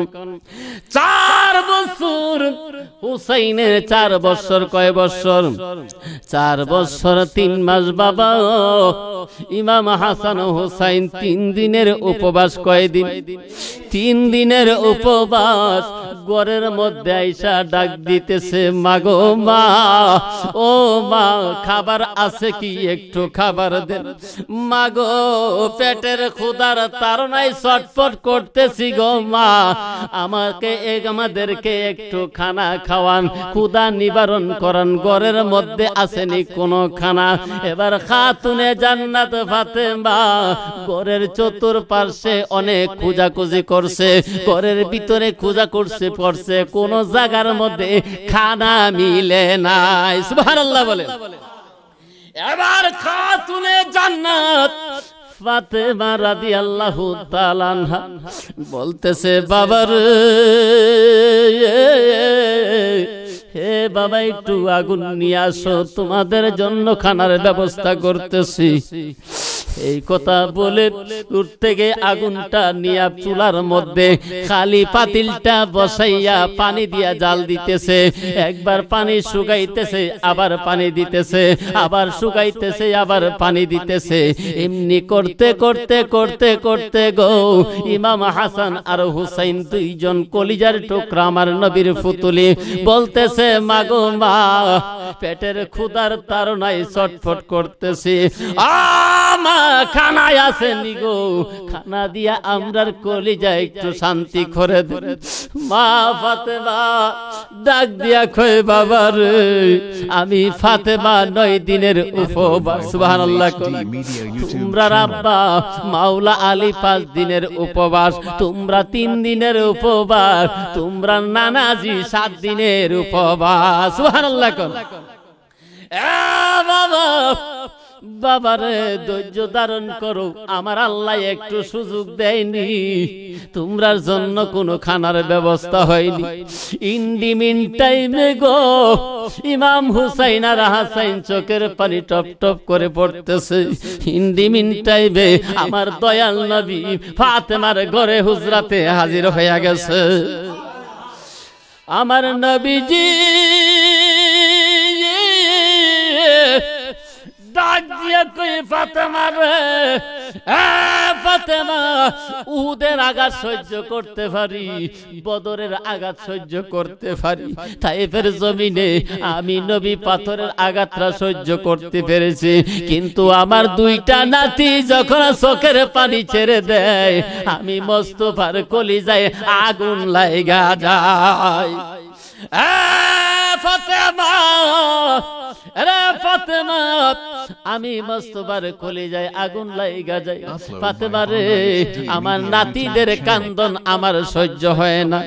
চার বছর হুসাইনের চার বছর কয় বছর চার বছর তিন মাস বাবা ইমাম হাসান হুসাইন তিন দিনের উপবাস, কয়দিন? তিন দিনের উপবাস। ঘরের মধ্যে আইসা ডাক দিতেছে মাগো মা, ও মা খাবার আছে কি একটু খাবার দেন, মাগো পেটের ক্ষুধার তাড়নায় ছটফট করতেছি গো মা, আমাকে আমাদেরকে একটু খানা খাওয়ান, ক্ষুধা নিবারণ করান, ঘরের মধ্যে আসেনি কোনো খানা। এবার খাতুনে জান্নাত ফাতেমা ঘরের চতুর্পার্শ্বে অনেক খোঁজাখুঁজি করছে, ঘরের ভিতরে খোঁজা করছে পড়ছে কোন জায়গার মধ্যে খানা মিলে নাই। সুবহানাল্লাহ বলে। এবার খাতুনে জান্নাত ফাতেমা রাদিয়াল্লাহু তাআলা আনহা বলতেছে বাবার হে বাবা একটু আগুন নিয়ে আসো, তোমাদের জন্য খানার ব্যবস্থা করতেছি। এই কথা বলে দূর থেকে আগুনটা নিয়ে চুলার মধ্যে খালি পাতিলটা বসাইয়া পানি দিয়া জাল দিতেছে, একবার পানি শুকাইতেছে আবার পানি দিতেছে, আবার শুকাইতেছে আবার পানি দিতেছে, এমনি করতে করতে করতে করতে গো ইমাম হাসান আর হুসাইন দুইজন কলিজার টুকরা আমার নবীর ফুতুলি বলতেছে মাগো মা পেটের ক্ষুধার তাড়নায় ছটফট করতেছি, আমার খানা আসেনি গো, খানা দিয়া আমরার কলিজা একটু শান্তি করে দেন। মা ফাতেমা ডাক দিয়া কয় বাবা রে আমি ফাতেমা নয় দিনের উপবাস। সুবহানাল্লাহ। তোমরা রাব্বা মাওলা আলী পাঁচ দিনের উপবাস, তোমরা তিন দিনের উপবাস, তোমরা নানাজি সাত দিনের উপবাস। সুবহানাল্লাহ। এ বাবা বাবারে ধৈর্য ধারণ করো, আমার আল্লাহ একটু সুযোগ দেয়নি, তোমরার জন্য কোনো খানার ব্যবস্থা হয়নি। ইন দি মিন টাইমে গো ইমাম হুসাইন আর হাসাইন চোখের পানি টপ টপ করে পড়তেছে। ইন দি মিন টাইমে আমার দয়াল নবী ফাতেমার ঘরে হুজরাতে হাজির হয়ে গেছে। আমার নবীজি আঘাত সহ্য করতে পারি, বদরের আঘাত সহ্য করতে পারি, তাইফের জমিনে আমি নবী পাথরের আঘাতরা সহ্য করতে পেরেছি, কিন্তু আমার দুইটা নাতি যখন চোখের পানি ছেড়ে দেয় আমি মোস্তফার কলিজায় আগুন লাগা যায়। ফাতেমা রে ফাতেমা আমি মোস্তফার কলিজায় আগুন লাগা যায়। ফাতেমা রে আমার নাতিদের কান্দন আমার সহ্য হয় না,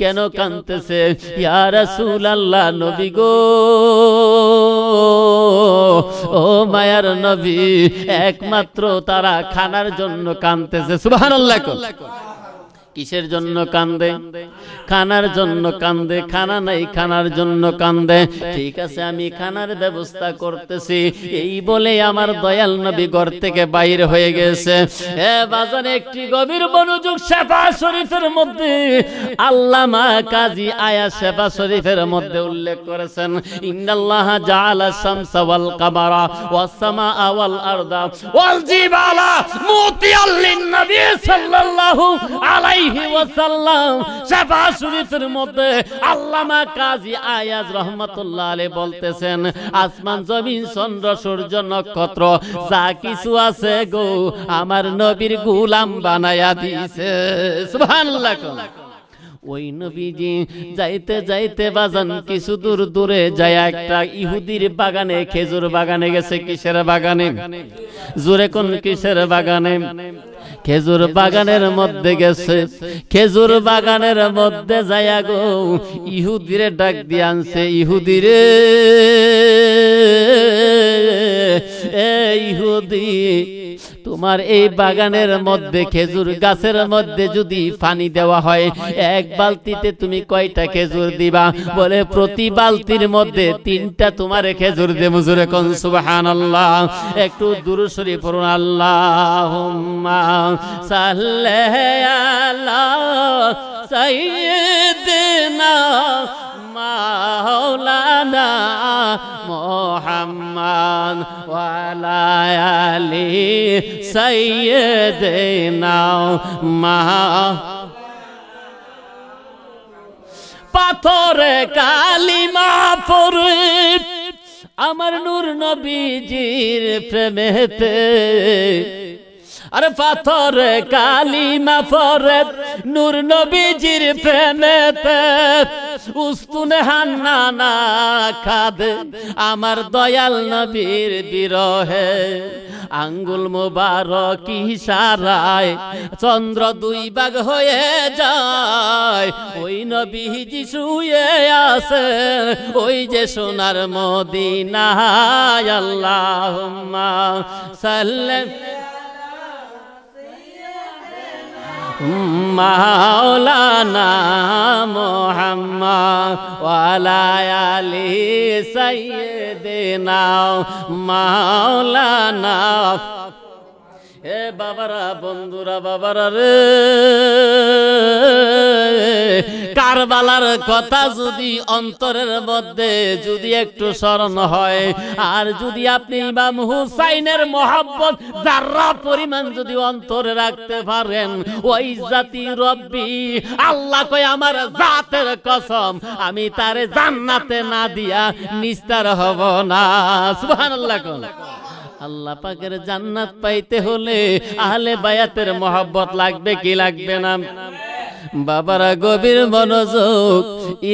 কেন কাঁদতেছে? ইয়া রাসূলুল্লাহ নবী গো, ও মায়ার নবী, একমাত্র তারা খানার জন্য কাঁদতেছে। সুবহানাল্লাহ। কিসের জন্য কান্দে? খানার জন্য কান্দে। খানা নাই, খানার জন্য কান্দে। ঠিক আছে, আমি খানার ব্যবস্থা করতেছি। এই বলে আমার দয়াল নবী ঘর থেকে বাইরে হয়ে গেছে। এ বাজানে একটি গভীর মনোযোগ, শেফা শরীফের মধ্যে আল্লামা কাজী আয়া শেফা শরীফের মধ্যে উল্লেখ করেছেন, ইন্নাল্লাহ জাআলা শামসা ওয়াল কামারা ওয়াস সামাআ ওয়াল আরদা ওয়াল জিবালা মুতিয়াল লিন নবী সাল্লাল্লাহু আলাইহি আলাইহি ওয়াসাল্লাম শাফা শরীফের মধ্যে আল্লামা কাজী আয়াজ রাহমাতুল্লাহ আলাইহি বলতেছেন আসমান জমিন চন্দ্র সূর্য নক্ষত্র যা কিছু আছে গো আমার নবীর গোলাম বানায়া দিয়েছে সুবহানাল্লাহ ওই নবীজি যাইতে যাইতে বাজান কিছু দূর দূরে যায় একটা ইহুদির বাগানে খেজুর বাগানে গেছে কিসের বাগানে জোরে কোন কিসের বাগানে খেজুর বাগানের মধ্যে গেছে খেজুর বাগানের মধ্যে যায় গো ইহুদিরে ডাক দিয়ে আনছে ইহুদিরে এই ইহুদি তোমার এই বাগানের মধ্যে খেজুর গাছের মধ্যে যদি পানি দেওয়া হয় এক বালতিতে তুমি কয়টা খেজুর দিবা বলে প্রতি বালতির মধ্যে তিনটা তোমার খেজুর দেব জোরে কোন সুবহানাল্লাহ একটু দুরূদ শরীফ পড়ুন আল্লাহুম্মা সাল্লি আলা সাইয়্যিদিনা মাওলানা মোহাম্মদ ওয়া আলা আলি সাইয়্যিদিনা মা পাথরে কালিমা পড়ে আমার নূর নবীজির প্রেমেতে আরে পাথরে কালিমা পড়ে নূর নবীজির প্রেমেতে উস্তুনে হান্নানা কাঁদে আমার দয়াল নবীর বিরহে আঙ্গুল মোবারক ইশারায় চন্দ্র দুই ভাগ হয়ে যায় ওই নবীজি শুয়ে আছে ওই যে সোনার মদিনায় আল্লাহুম্মা সাল্লি মাওলানা মুহাম্মদ ওয়া আলা আলি সাইয়্যিদিনা মাওলানা এ বাবারা বন্ধুরা বাবারা রে কারবালার কথা যদি অন্তরের মধ্যে যদি একটু স্মরণ হয় আর যদি আপনি ইমাম হুসাইনের মহব্বত যারা পরিমাণ যদি অন্তরে রাখতে পারেন ওই জাতি রব্বি আল্লাহ কয় আমার জাতের কসম আমি তারে জান্নাতে না দিয়া নিস্তার হব না সুবহানাল্লাহ আল্লাহ পাকের জান্নাত পাইতে হলে আহলে বায়াতের মহব্বত লাগবে কি লাগবে না বাবারা গভীর মনোযোগ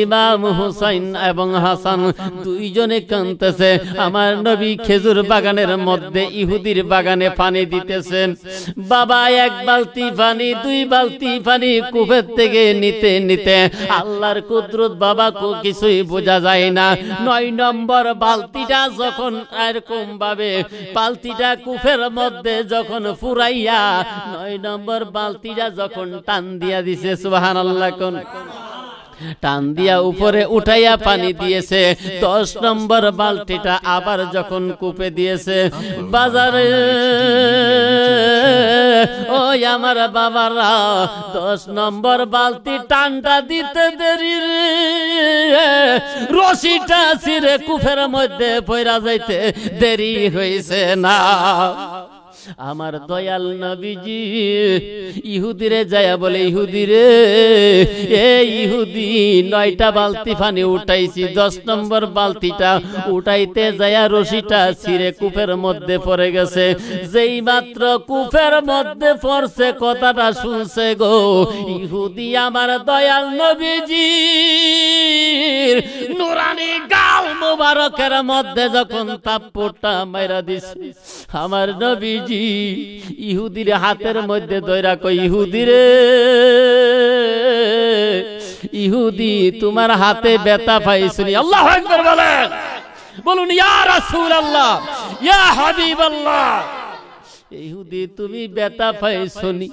ইমাম হুসাইন এবং হাসান দুইজনে কাঁদতেছে আমার নবী খেজুর বাগানের মধ্যে ইহুদির বাগানে পানি দিতেছেন বাবা এক বালতি পানি দুই বালতি পানি কূপের থেকে নিতে নিতে আল্লাহর কুদরত বাবা কো কিছুই বোঝা যায় না নয় নম্বর বালতিটা যখন এরকম ভাবে বালতিটা কূপের মধ্যে যখন ফুরাইয়া নয় নম্বর বালতিটা যখন টান দিয়া দিছে সুবহানাল্লাহ কোন টান দিয়া উপরে উঠাইয়া পানি দিয়েছে দশ নম্বর বালতিটা আবার যখন কূপে দিয়েছে বাজারে ওই আমার বাবারা দশ নম্বর বালতি টানটা দিতে দেরি রশিটা ছিঁড়ে কূপের মধ্যে পড়া যাইতে দেরি হয়েছে না আমার দয়াল নবীজি ইহুদিরে যায়া বলে ইহুদিরে এই ইহুদি নয়টা বালতি পানি উঠাইছি দশ নম্বর বালতিটা উঠাইতে যায়া রশিটা ছিঁড়ে কূপের মধ্যে পড়ে গেছে যেই মাত্র কূপের মধ্যে পড়ছে কথাটা শুনছে গো ইহুদি আমার দয়াল নবীজি নুরানি গাল মোবারকের মধ্যে যখন তাপ্পটা মাইরা দিছে আমার নবীজি ইহুদির হাতের মধ্যে দইরা কই ইহুদি রে ইহুদি তোমার হাতে ব্যথা পাইছনি আল্লাহু আকবার বলেন বলুন ইয়া রাসূলুল্লাহ ইয়া হাবিবাল্লাহ ইহুদি তুমি ব্যথা পাইছনি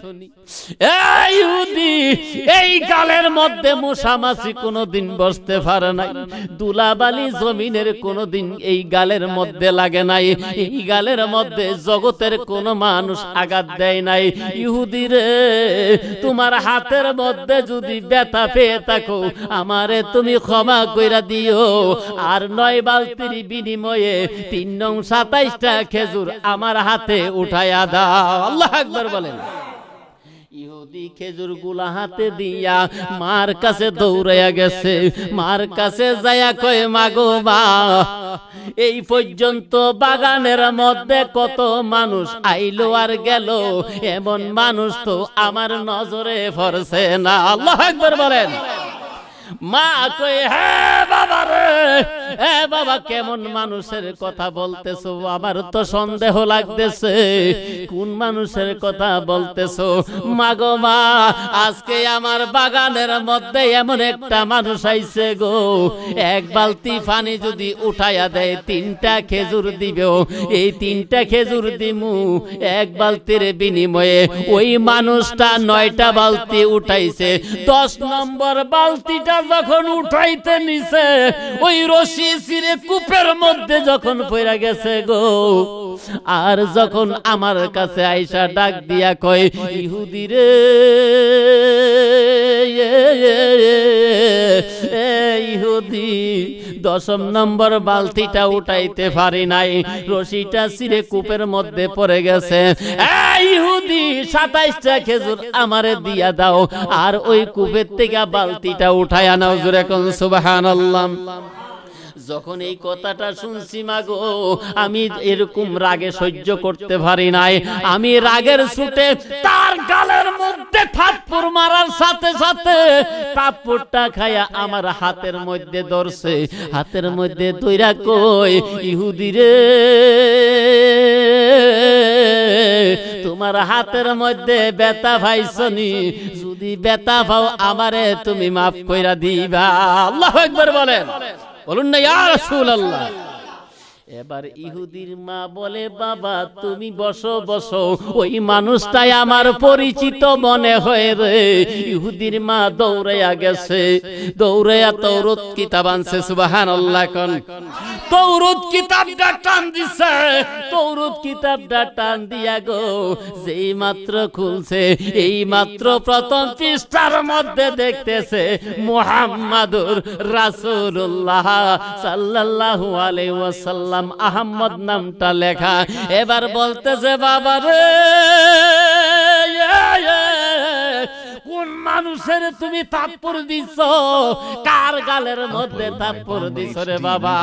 এই ইহুদি এই গালের মধ্যে মশা মাছি কোনোদিন বসতে পারে নাই দুলাবালি জমিনের কোনোদিন এই গালের মধ্যে লাগে নাই এই গালের মধ্যে জগতের কোন মানুষ আঘাত দেয় নাই ইহুদি রে তোমার হাতের মধ্যে যদি ব্যথা পেয়ে থাকো আমারে তুমি ক্ষমা কইরা দিও আর নয় বালতির বিনিময়ে তিন নং সাতাইশটা খেজুর আমার হাতে উঠায় আল্লাহু আকবার বলেন ইহুদি খেজুর গুলা হাতে দিয়া মার কাছে দৌড়াইয়া গেছে। মার কাছে যায়া কয়, মাগো মা, এই পর্যন্ত বাগানের মধ্যে কত মানুষ আইলো আর গেল, এমন মানুষ তো আমার নজরে পড়ছে না। আল্লাহু আকবার বলেন। মা কয়, হ্যাঁ বাবা রে, হ্যাঁ বাবা, কেমন মানুষের কথা বলতেছো? আমার তো সন্দেহ লাগতেছে, কোন মানুষের কথা বলতেছো? মাগো মা, আজকে আমার বাগানের মধ্যে এমন একটা মানুষ আইছে গো, এক বালতি পানি যদি উঠাইয়া দেয় তিনটা খেজুর দিবে, এই তিনটা খেজুর দিমু, এক বালতির বিনিময়ে ওই মানুষটা নয়টা বালতি উঠাইছে। দশ নম্বর বালতিটা যখন উঠাইতে নিছে, ওই রশি ছিঁড়ে কূপের মধ্যে যখন পড়ে গেছে গো, আর যখন আমার কাছে আইসা ডাক দিয়া কয়, ইহুদি রে, ইহুদি, দশম নম্বর বালতিটা উঠাইতে পারি নাই, রশিটা ছিঁড়ে কূপের মধ্যে পড়ে গেছে, ইহুদি সাতাইশটা খেজুর আমারে দিয়া দাও, আর ওই কূপের থেকে বালতিটা উঠায় নাও। জোরে কোন সুবহানাল্লাহ। যখন এই কথাটা শুনছি মাগো, আমি এরকম রাগে সহ্য করতে পারি নাই। আমি রাগের ছুটে তার গালের মধ্যে থাপ্পড় মারার সাথে সাথে থাপ্পড়টা খায়া আমার হাতের মধ্যে ধরছে। হাতের মধ্যে ধইরা কই, ইহুদি রে, তোমার হাতের মধ্যে ব্যথা পাইছনি? যদি ব্যথা পাও আমারে তুমি মাফ কইরা দিবা। আল্লাহু আকবার বলেন, বলুন না ইয়া রাসূলুল্লাহ। এবার ইহুদির মা বলে, বাবা তুমি বসো বসো, ওই মানুষটাই আমার পরিচিত মনে হয় রে। ইহুদির মা দৌড়াইয়া গেছে, দৌড়াইয়া তাওরাত কিতাব আনছে। সুবহানাল্লাহ। কোন তাওরাত কিতাবটা টান দিছে, তাওরাত কিতাবটা টান দিয়া গো, যেই মাত্র খুলছে, এই মাত্র প্রথম পৃষ্ঠার মধ্যে দেখতেছে মুহাম্মাদুর রাসূলুল্লাহ সাল্লাল্লাহু আলাইহি ওয়াসাল্লাম আহমদ নামটা লেখা। এবার বলতেছে, বাবা রে, কোন মানুষের তুমি থাপ্পড় দিছ? কার গালের মধ্যে থাপ্পড় দিছ রে বাবা?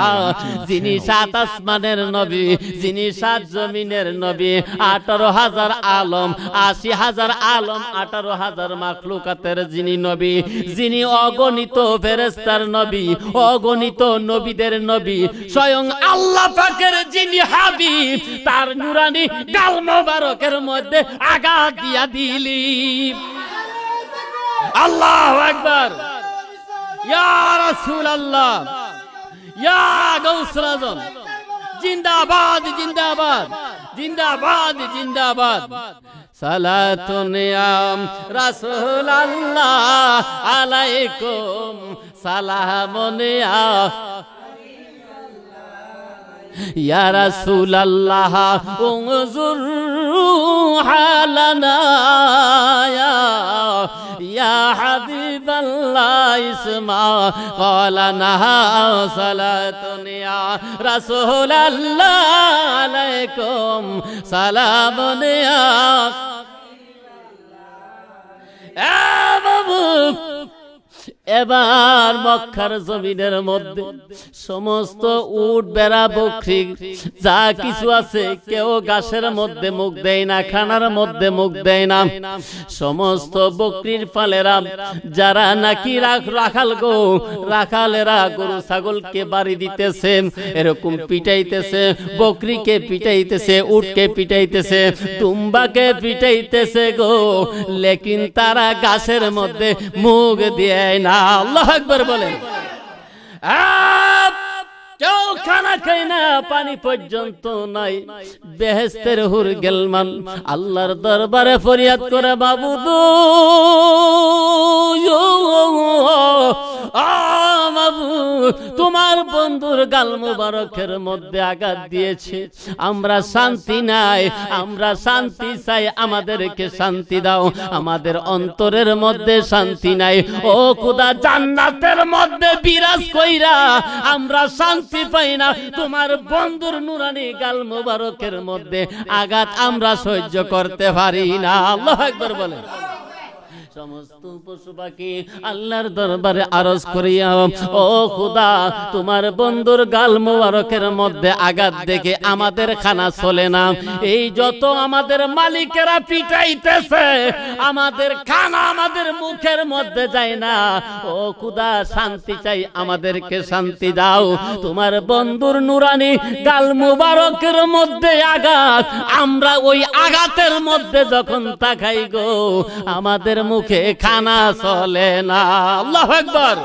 যিনি সাত আসমানের নবী, যিনি সাত জমিনের নবী, আঠারো হাজার আলম, আশি হাজার আলম, আঠারো হাজার মাখলুকাতের যিনি নবী, যিনি অগণিত ফেরেশতার নবী, অগণিত নবীদের নবী, স্বয়ং আল্লাহ পাকের যিনি হাবিব, তার নুরানি গাল মোবারকের মধ্যে আঘাত দিয়া দিলি। আল্লাহু আকবার, ইয়া রাসূলুল্লাহ, ইয়া গাউসুল আযম, জিন্দাবাদ জিন্দাবাদ জিন্দাবাদ জিন্দাবাদ। সালাতুন ইয়া রাসূলুল্লাহ আলাইকুম, সালামুন ইয়া ইয়া রাসূলুল্লাহ, উনজুর হালানা ইয়া হাবিবাল্লাহ, ইসমা কলানা। সালাতুন ইয়া রাসূলুল্লাহ আলাইকুম, সালামুন ইয়া হাবিবাল্লাহ। এবার মক্কার জমিনের মধ্যে সমস্ত উট, বেড়া, বকরি যা কিছু আছে, কেউ ঘাসের মধ্যে মুখ দেয় না, খানার মধ্যে মুখ দেয় না। সমস্ত বকরির পালেরা যারা নাকি রাখাল গো, রাখালেরা গরু ছাগলকে বাড়ি দিতেছে, এরকম পিটাইতেছে, বকরিকে পিটাইতেছে, উটকে পিটাইতেছে, তুম্বাকে পিটাইতেছে গো, লেকিন তারা ঘাসের মধ্যে মুখ দেয় না। আল্লাহু আকবার বলেন। কেউ খানা খাই না, পানি পর্যন্ত নাই, বেহেশতের হুর গেলমান আল্লাহর দরবারে ফরিয়াদ করে, মাবুদ তোমার বন্ধুর গাল মুবারকের মধ্যে আঘাত দিয়েছে, আমরা শান্তি নাই, আমরা শান্তি চাই, আমাদেরকে শান্তি দাও, আমাদের অন্তরের মধ্যে শান্তি নাই। ও খোদা, জান্নাতের মধ্যে বিরাজ কইরা আমরা শান্তি পাই না, তোমার বন্ধুর নুরানি গাল মুবারকের মধ্যে আঘাত আমরা সহ্য করতে পারি না। আল্লাহু আকবার বলেন। সমস্ত পশু পাখি আল্লাহর দরবারে আরজ করিয়া ও খোদা তোমার বন্ধুর গাল মোবারকের মধ্যে আঘাত দেখে আমাদের খানা চলে না। এই যত আমাদের মালিকেরা পিটাইতেছে আমাদের খানা আমাদের মুখের মধ্যে যায় না। ও খোদা শান্তি চাই, আমাদেরকে শান্তি দাও। তোমার বন্ধুর নুরানি গাল মোবারকের মধ্যে আঘাত, আমরা ওই আঘাতের মধ্যে যখন তাকাই গো আমাদের মুখে খানা চলে না। আল্লাহু আকবার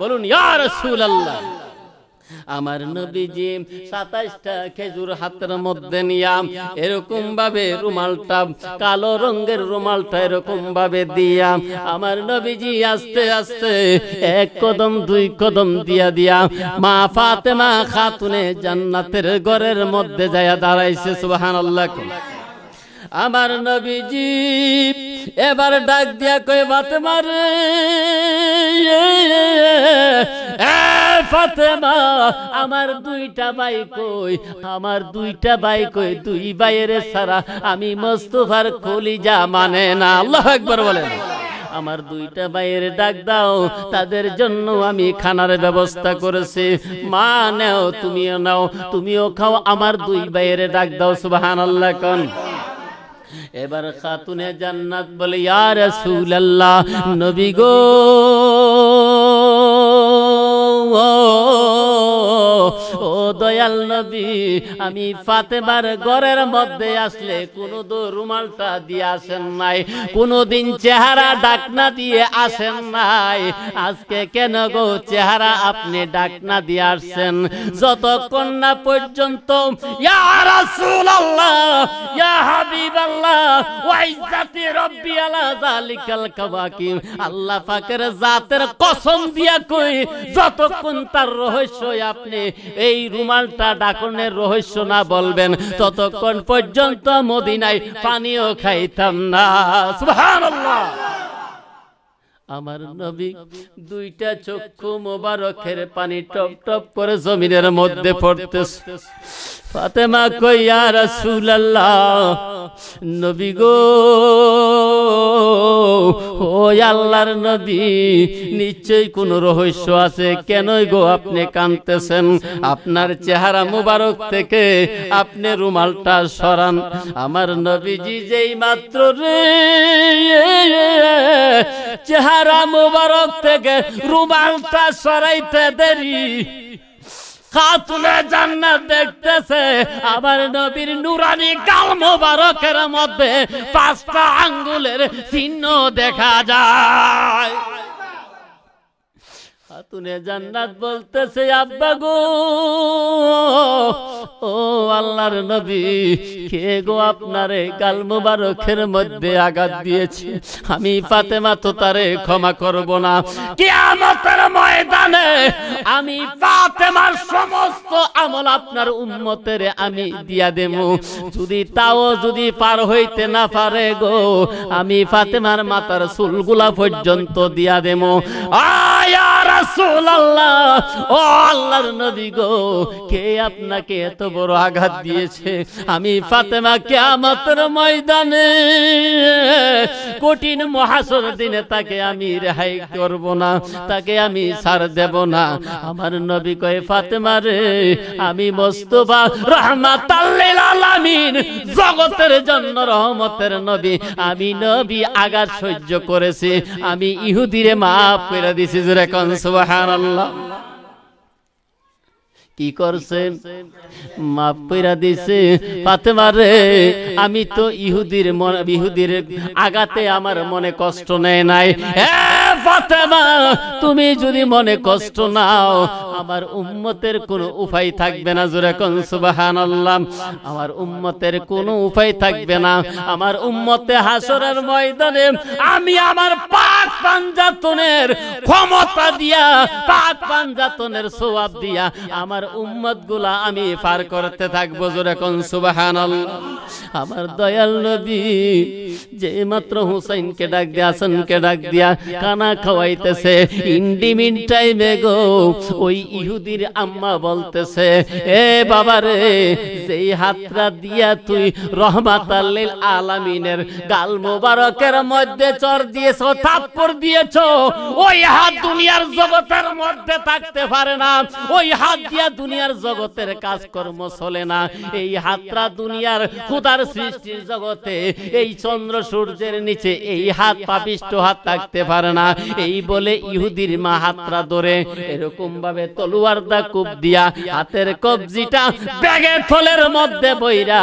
বলুন ইয়া রাসূলুল্লাহ। আমার নবীজি সাতাশটা খেজুর হাতের মধ্যে নিয়া এরকম ভাবে রুমালটা, কালো রঙের রুমালটা এরকম ভাবে দিয়া আমার নবীজি আস্তে আস্তে এক কদম দুই কদম দিয়া দিয়া মা ফাতেমা খাতুনে জান্নাতের ঘরের মধ্যে যায় দাঁড়াইছে। সুবহানাল্লাহ। আমার নবীজি এবার ডাক দিয়া কই ফাতেমা রে, ফাতেমা আমার দুইটা ভাই কই, আমার দুইটা ভাই কই, দুই ভাইয়ের ছাড়া আমি মোস্তফার কলিজা মানে না। আল্লাহু আকবার বলেন। আমার দুইটা ভাইয়ের ডাক দাও, তাদের জন্য আমি খানার ব্যবস্থা করেছি, মা নাও তুমিও নাও, তুমিও খাও, আমার দুই ভাইয়ের ডাক দাও। সুবহানাল্লাহ কন। এবার খাতুনে জান্নাত বলে ইয়া রাসূলুল্লাহ, নবী গো ও দয়াল নবী, আমি ফাতেমার ঘরের মধ্যে আসলে কোনোদিন রুমালটা দিয়ে আসেন নাই, কোনোদিন চেহারা ডাকনা দিয়ে আসেন নাই, আজকে কেন গো চেহারা আপনি ডাকনা দিয়ে আসছেন? যতক্ষণ না পর্যন্ত ইয়া রাসূলুল্লাহ ইয়া হাবিবাল্লাহ ওয়া ইজ্জাতি রব্বি আলা যালিকাল কাওয়াকিম, আল্লাহ পাকের জাতের কসম দিয়া কই যতক্ষণ তার রহস্য আপনি এই রুমালটা ডাকনের রহস্য না বলবেন ততক্ষণ পর্যন্ত মদিনায় পানিও খাইতাম না। সুবহানাল্লাহ। আমার নবী দুইটা চক্ষু মোবারকের পানি টপ টপ করে জমিনের মধ্যে পড়তেছে। ফাতেমা কই ইয়া রাসূলুল্লাহ, নবী গো ও আল্লাহর নবী, নিশ্চয়ই কোনো রহস্য আছে, কেনই গো আপনি কাঁদতেছেন? আপনার চেহারা মোবারক থেকে আপনি রুমালটা সরান। আমার নবীজি যেই মাত্র রে চেহারা মোবারক থেকে রুমালটা সরাইতে দেরি, খাতুনে জান্নাত দেখতেছে আমার নবীর নুরানি গাল মোবারকের মধ্যে পাঁচটা আঙ্গুলের চিহ্ন দেখা যায়। খাতুনে জান্নাত বলতেছে আব্বা গো ও আল্লাহর নবী, কে গো আপনার গাল মোবারকের মধ্যে আঘাত দিয়েছে? আমি ফাতেমা তো তারে ক্ষমা করব না, কিয়ামতের ময়দানে আমি ফাতেমার সমস্ত আমল আপনার উম্মতের আমি দিয়া দেব, যদি তাও যদি পার হইতে না পারে গো আমি ফাতেমার মাথার চুলগুলা পর্যন্ত দিয়া দেব। আয়া রাসূলুল্লাহ ও আল্লাহর নবী গো, কে আপনাকে এত বড় আঘাত দিয়েছে? আমি ফাতেমা কিয়ামতের ময়দানে কঠিন মহাসর দিনে তাকে আমি রেহাই করব না, তাকে আমি ছাড় দেব না। আমার নবী কয় ফাতেমা রে, আমি মোস্তফা রাহমাতাল লিল আলামিন, জগতের জন্য রহমতের নবী, আমি নবী আঘাত সহ্য করেছি, আমি ইহুদিরে মাফ করে দিছি। জোরে কোন সুবহানাল্লাহ। কি করছে? মাফ কইরা দিছে। ফাতেমা রে, আমি তো ইহুদির ইহুদির আগাতে আমার মনে কষ্ট নেয় নাই। এ ফাতেমা, তুমি যদি মনে কষ্ট নাও আমার উম্মতের কোনো উপায় থাকবে না। জোরে কোন সুবহানাল্লাহ। আমার উম্মতের কোনো উপায় থাকবে না। আমার উম্মতে হাসরের ময়দানে আমি আমার পাক পাঞ্জাতনের ক্ষমতা দিয়া, পাক পাঞ্জাতনের সওয়াব দিয়া আমার উম্মত গুলা আমি পার করতে থাকবো। জোরে কোন সুবহানাল্লাহ। আমার দয়াল নবী যে মাত্র হোসেনকে ডাক দিয়া হাসানকে ডাক দিয়া কানা খাওয়াইতেছে, ইন দি মিন টাইমে গো ওই ইহুদির আম্মা বলতেছে, এ বাবা রে, যেই হাতটা দিয়া তুই রহমাতাল লিল আলামিনের গাল মোবারকের মধ্যে চর দিয়েছো, থাপ্পড় দিয়েছো, ওই হাত দুনিয়ার জগতের মধ্যে থাকতে পারে না, ওই হাত দিয়া দুনিয়ার জগতের কাজকর্ম চলে না, এই হাতটা দুনিয়ার খোদার সৃষ্টির জগতে এই চন্দ্র সূর্যের নিচে এই হাত পাপিষ্ট হাত থাকতে পারে না। এই বলে ইহুদির মা হাতটা ধরে এরকম ভাবে তলোয়ার দা কূপ দিয়া হাতের কবজিটা ব্যাগের থলের মধ্যে বইরা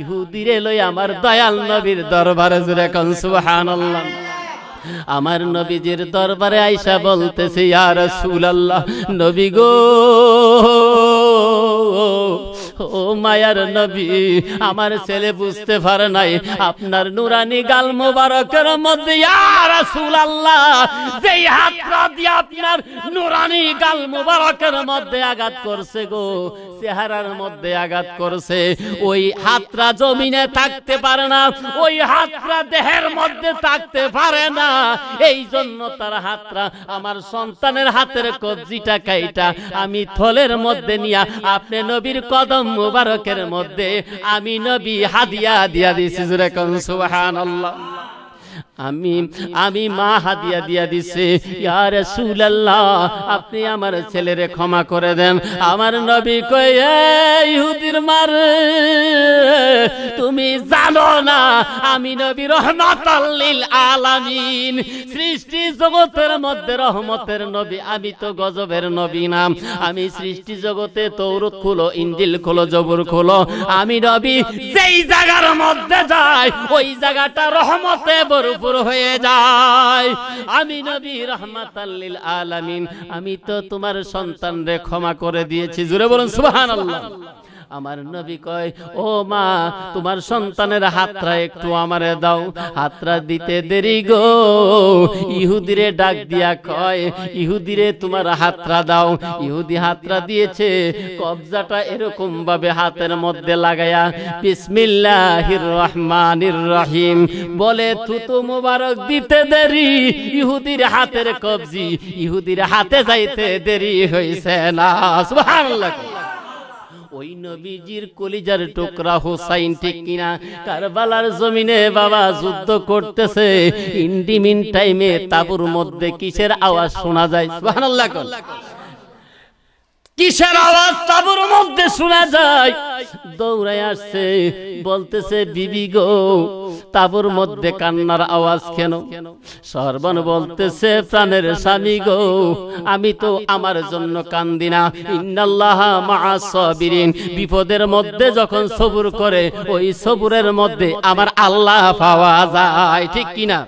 ইহুদিরে লই আমার দয়াল নবীর দরবারে জুড়ে কন সুবহানাল্লাহ। আমার নবীজির দরবারে আয়েশা বলতেছে, ইয়া রাসূলুল্লাহ, নবী গো, ও মায়ার নবী, আমার ছেলে বুঝতে পারে নাই আপনার নুরানি গাল মোবারকের মধ্যে ইয়া রাসূলুল্লাহ যেই হাতটা দিয়ে আপনার নুরানি গাল মোবারকের মধ্যে আঘাত করছে গো, চেহারার মধ্যে আঘাত করছে, ওই হাতটা জমিনে থাকতে পারে না, ওই হাতটা দেহের মধ্যে থাকতে পারে না, এই জন্য তার হাতটা আমার সন্তানের হাতের কবজিটা কাইটা আমি থলের মধ্যে নিয়া আপনি নবীর কদম মুবারকের মধ্যে আমি নবী হাদিয়া দিয়া দিছি। জোরে কোন সুবহানাল্লাহ। আমি আমি মা হাদিয়া দিয়া দিছে, ইয়া রাসূলুল্লাহ, আপনি আমার ছেলেরে ক্ষমা করে দেন। আমার নবী কয়, এই ইহুদির মার, তুমি জানো না আমি নবী রহমাতাল লিল আলামিন, সৃষ্টি জগতের মধ্যে রহমতের নবী, আমি তো গজবের নবী না। আমি সৃষ্টি জগতে তৌরাত খোলো, ইনজিল খোলো, জবুর খোলো, আমি নবী যেই জায়গার মধ্যে যাই ওই জায়গাটা রহমতে ভরপুর হয়ে যায়। আমি নবী রহমাতাল লিল আলামিন, আমি তো তোমার সন্তানরে ক্ষমা করে দিয়েছি। জোরে বলুন সুবহানাল্লাহ। আমার নবী কয়, ও মা, তোমার সন্তানের হাতটা একটু আমারে দাও। হাতটা দিতে দেরি গো, ইহুদিরে ডাক দিয়া কয়, ইহুদিরে তোমার হাতটা দাও। ইহুদি হাতটা দিয়েছে, কবজাটা এরকম ভাবে হাতের মধ্যে লাগায়া বিসমিল্লাহির রহমানির রহিম বলে থুতু মুবারক দিতে দেরি, ইহুদির হাতের কবজি ইহুদির হাতে যাইতে দেরি হইছে না। সুবহানাল্লাহ। ওই নবীজির কলিজার টুকরা হোসাইন, ঠিক কিনা, কারবালার জমিনে বাবা যুদ্ধ করতেছে, ইন্ডিমিন টাইমে তাবুর মধ্যে কিসের আওয়াজ শোনা যায়? সুবহানাল্লাহ। কিসের আওয়াজ তাবুর মধ্যে শোনা যায়? দৌড়ায় আসছে, বলতেছে, বিবি গো, তাবুর মধ্যে কান্নার আওয়াজ কেন? সরবন বলতেছে, প্রাণের স্বামী গো, আমি তো আমার জন্য কান্দি না, ইন্নাল্লাহা মাআস সাবিরিন, বিপদের মধ্যে যখন সবুর করে ওই সবুরের মধ্যে আমার আল্লাহ পাওয়া যায়। ঠিক কিনা?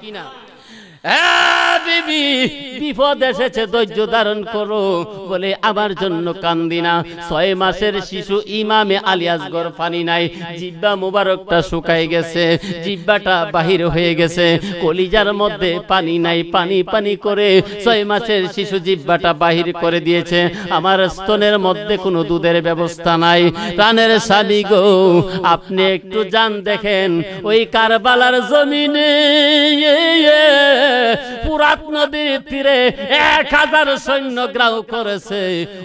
বিপদ এসেছে, ধৈর্য ধারণ করো বলে আমার জন্য কান্দিনা। ছয় মাসের শিশু ইমামে আলী আসগর পানি নাই, জিব্বা মুবারকটা শুকায় গেছে, জিব্বাটা বাহির হয়ে গেছে, কলিজার মধ্যে পানি নাই, পানি পানি করে ছয় মাসের শিশু জিব্বাটা বাহির করে দিয়েছে। আমার স্তনের মধ্যে কোনো দুধের ব্যবস্থা নাই। প্রাণের স্বামী গো, আপনি একটু যান দেখেন ওই কারবালার জমিনে পুরাত নদীর তীরে এক হাজার সৈন্য গ্রাহ করেছে,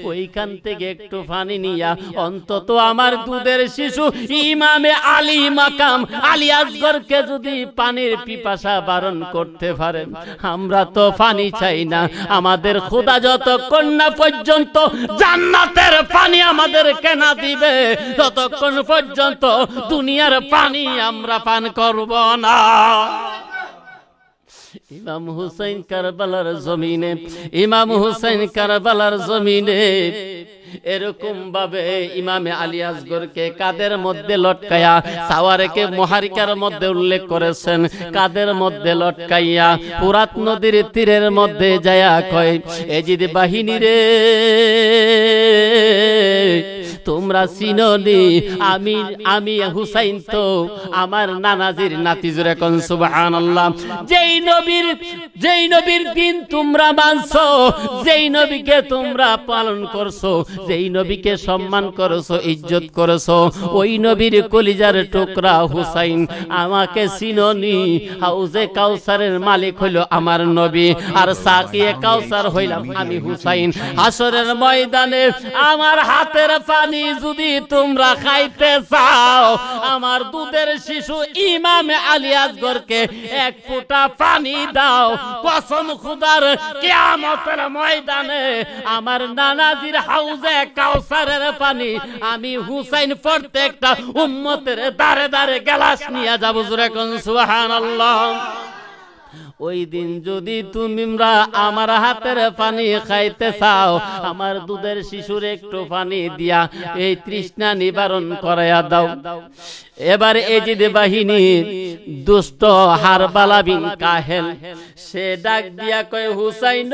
ওইখান থেকে একটু পানি নিয়া অন্তত আমার দুধের শিশু ইমামে আলী মাকাম আলী আসগরকে যদি পানির পিপাসা বারণ করতে পারেন। আমরা তো পানি চাই না, আমাদের খোদা যতক্ষণ না পর্যন্ত জান্নাতের পানি আমাদের কেনা দিবে, ততক্ষণ পর্যন্ত দুনিয়ার পানি আমরা পান করব না। ইমাম হুসাইন কারবালার জমিনে, ইমাম হুসাইন কারবালার জমিনে এরকম ভাবে ইমামে আলী আসগরকে কাদের মধ্যে লটকায়া, সাওয়ারেকে মুহারিকার মধ্যে উল্লেখ করেছেন, কাদের মধ্যে লটকাইয়া পুরাত নদীর তীরের মধ্যে যায়া কয়, এজিদ বাহিনী রে, তোমরা চিনোনি আমি আমি হুসাইন তো আমার নানাজির নাতি জুরে কোন সুবহানাল্লাহ। যেই নবীর যেই নবীর দিন তোমরা মানছো, যেই নবীকে তোমরা পালন করছো, যেই নবীকে সম্মান করছো, ইজ্জত করছো, ওই নবীর কলিজার টুকরা হুসাইন আমাকে চিনোনি। হাউজে কাউসারের মালিক হলো আমার নবী, আর সাকিয়ে কাউসার হইলাম আমি হুসাইন। হাসরের ময়দানে আমার হাতের পানি যদি তোমরা খাইতে চাও, আমার দুধের শিশু ইমাম আলী আসগরকে এক ফোঁটা পানি দাও। কসম খুদার কিয়ামতের ময়দানে আমার নানাজির হাউজে কাউসারের পানি আমি হুসাইন প্রত্যেকটা উম্মতের দারে দারে গ্লাস নিয়ে যাবো জোরে কোন সুবহানাল্লাহ। ওই দিন যদি তোমরা আমার হাতের পানি খাইতে চাও, আমার দুধের শিশুর একটু পানি দিয়া এই তৃষ্ণা নিবারণ করাইয়া দাও। এবার এজিদ বাহিনী দুষ্ট হারবালা বিন কাহেল সে ডাক দিয়া কয়, হুসাইন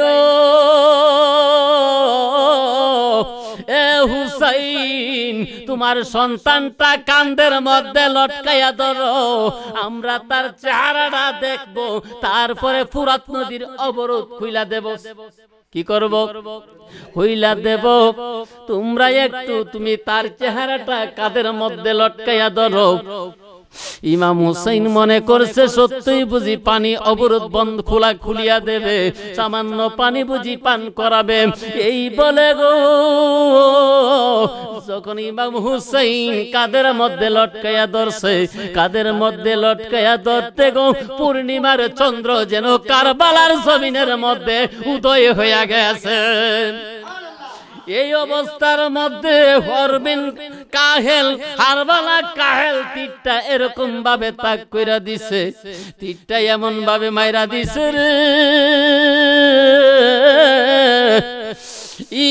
এ হুসাইন, তোমার সন্তানটা কান্দের মধ্যে লটকাইয়া ধরো, আমরা তার চেহারাটা দেখবো, তারপরে ফুরাত নদীর অবরোধ খুইলা দেব। কি করব? হইলা দেব। তোমরা একটু তুমি তার চেহারাটা কাদের মধ্যে লটকাইয়া ধরো। ইমাম হুসাইন মনে করছে সত্যই বুঝি পানি অবরোধ বন্ধ খোলা খুলিয়া দেবে, সামান্য পানি বুঝি পান করাবে। এই বলে গো যখন ইমাম হুসাইন কাদের মধ্যে লটকাইয়া ধরছে, কাদের মধ্যে লটকাইয়া ধরতে গো পূর্ণিমার চন্দ্র যেন কারবালার জমিনের মধ্যে উদয় হইয়া গেছে। এই অবস্থার মধ্যে হরবিন কাহেল হারবালা কাহেল তীরটা এরকম ভাবে তাক কইরা দিছে, তীরটা এমন ভাবে মাইরা দিছে রে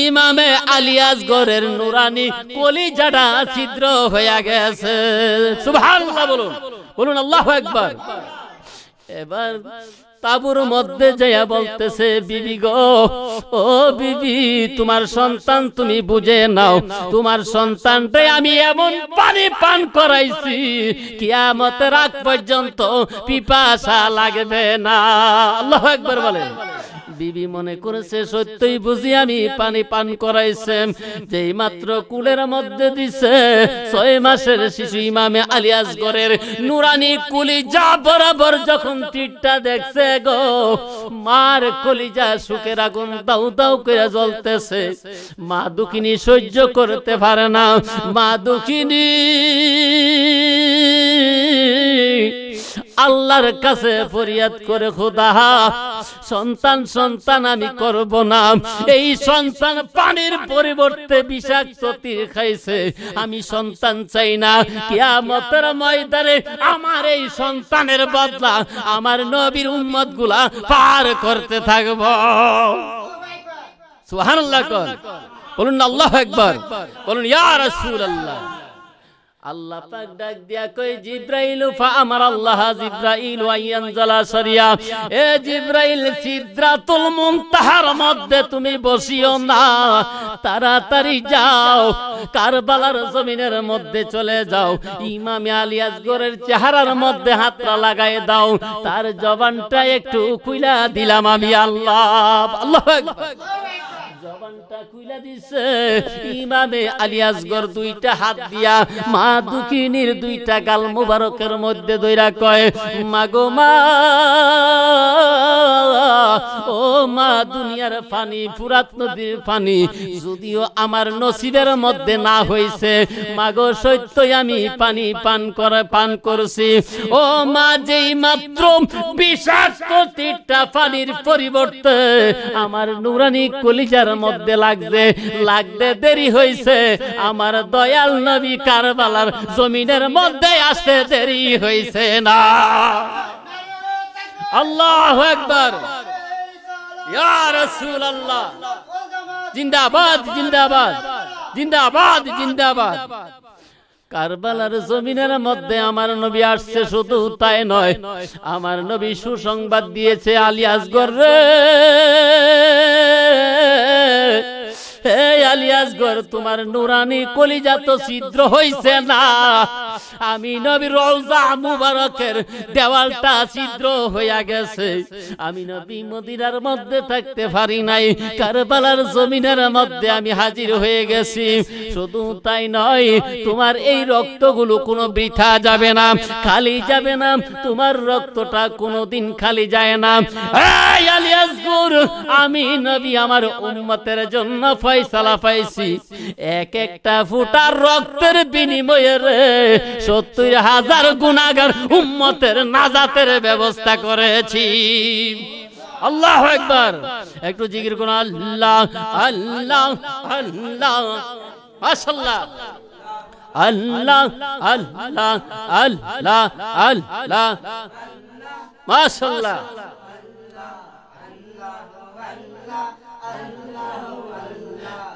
ইমামে আলী আসগরের নুরানি কলিজাটা ছিদ্র হইয়া গেছে। সুবহানাল্লাহ বলুন, বলুন আল্লাহু আকবার। এবার তাবুর মধ্যে যাইয়া বলতেছে, বিবি গো, ও বিবি, তোমার সন্তান তুমি বুঝে নাও, তোমার সন্তানটাই আমি এমন পানি পান করাইছি কিয়ামতের আগ পর্যন্ত পিপাসা লাগবে না। আল্লাহু আকবার বলেন। বিবি মনে করেছে সত্যই বুঝি আমি পানি পান করাইছে। যেই মাত্র কুলের মধ্যে দিছে, ছয় মাসের শিশু ইমামে আলী আসগরের নুরানি কলিজা বরাবর যখন তীরটা দেখছে গো, মার কলিজা সুখের আগুন দাউ দাউ করে জ্বলতেছে। মা দুখিনী সহ্য করতে পারে না। মা দুখিনী আল্লাহর কাছে ফরিয়াদ করে, খোদা, সন্তান সন্তান আমি করব না, এই সন্তান পানির পরিবর্তে বিষাক্ত তীর খাইছে, আমি সন্তান চাই না। কিয়ামতের ময়দানে আমার এই সন্তানের বদলা আমার নবীর উম্মতগুলা পার করতে থাকব। সুবহানাল্লাহ বলুন, আল্লাহু আকবার বলুন, ইয়া রাসূলুল্লাহ। আল্লাহ পাক ডাক দিয়া কই, জিব্রাইল ফা আমার আল্লাহ জিব্রাইল ওয়াইয়ানজালা সরিয়া। এ জিব্রাইল, সিদরাতুল মুনতাহার মধ্যে তুমি বসিও না, তাড়াতাড়ি যাও, কারবালার জমিনের মধ্যে চলে যাও, ইমামে আলী আসগরের চেহারার মধ্যে হাতটা লাগায় দাও, তার জবানটা একটু খুইলা দিলাম আমি আল্লাহ। আল্লাহু আকবার। জবানটা খুইলা দিছে ইমামে আলী আসগর, দুইটা হাত দিয়া মা দুখিনীর দুইটা গাল মুবারকের মধ্যে দইরা কয়, মাগো মা, ও মা, দুনিয়ার পানি, ফুরাত নদীর পানি যদিও আমার নসিবের মধ্যে না হইছে, মাগো সত্যই আমি পানি পান করে পান করছি। ও মা, যেই মাত্র বিষাক্ত তীরটা পানির পরিবর্তে আমার নুরানি কলিজার মধ্যে লাগছে, লাগতে দেরি হইছে, আমার দয়াল নবী কারবালার জমিনের মধ্যে আসতে দেরি হইছে না। আল্লাহু আকবার, ইয়া রাসূলুল্লাহ। জিন্দাবাদ জিন্দাবাদ জিন্দাবাদ জিন্দাবাদ। কারবালার জমিনের মধ্যে আমার নবী আসছে, শুধু তাই নয়, আমার নবী সুসংবাদ দিয়েছে, আলী আসগর রে, তোমার নুরানি কলিজা তো ছিদ্র হইছে না, আমি নবী রওজা মুবারকের দেওয়ালটা ছিদ্র হইয়া গেছে। আমি নবী মদিনার মধ্যে থাকতে পারি নাই, কারবালার জমিনের মধ্যে আমি হাজির হয়ে গেছি। শুধু তাই নয়, তোমার এই রক্তগুলো কোনো বৃথা যাবে না, খালি যাবে না, তোমার রক্তটা কোনোদিন খালি যায় না। আমি নবী আমার উম্মতের জন্য ফয়সালা পাইছি, এক একটা ফুটার রক্তের বিনিময়ে সত্তর হাজার গুনাহগার উম্মতের নাজাতের ব্যবস্থা করেছি। আল্লাহু আকবার, একটু জিকির করুন, আল্লাহ আল্লাহ আল্লাহ, মাশাআল্লাহ, আল্লাহ আল্লাহ আল্লাহ আল্লাহ, মাশাআল্লাহ,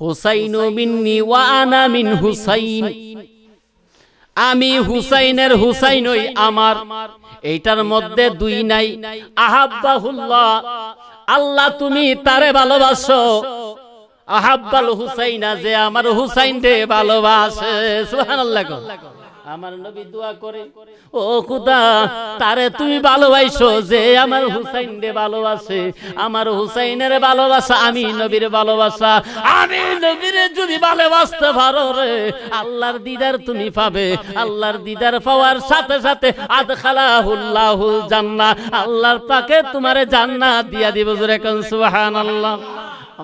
হুসাইনু মিন্নি ওয়া আনা মিন হুসাইন, আমি হুসাইনের হুসাইনই আমার। এইটার মধ্যে দুই নাই। আহাব্বাহুল্লাহ, আল্লাহ তুমি তারে ভালোবাসো। আহাব্বাল হুসাইনা, যে আমার হুসাইন রে ভালোবাসে। সুবহানাল্লাহ। আমার নবী দোয়া করে, ও খোদা তারে তুমি ভালোবাসো যে আমার হুসাইন রে ভালোবাসে। আমার হুসাইনের ভালোবাসা আমি নবীর ভালোবাসা। আমি নবীর যদি ভালোবাসতে পারো রে, আল্লাহর দিদার তুমি পাবে। আল্লাহর দিদার পাওয়ার সাথে সাথে আদখালাহুল্লাহুল জান্নাহ, আল্লাহর পাকে তোমারে জান্নাত দিয়া দিব। জোরে কোন সুবহানাল্লাহ।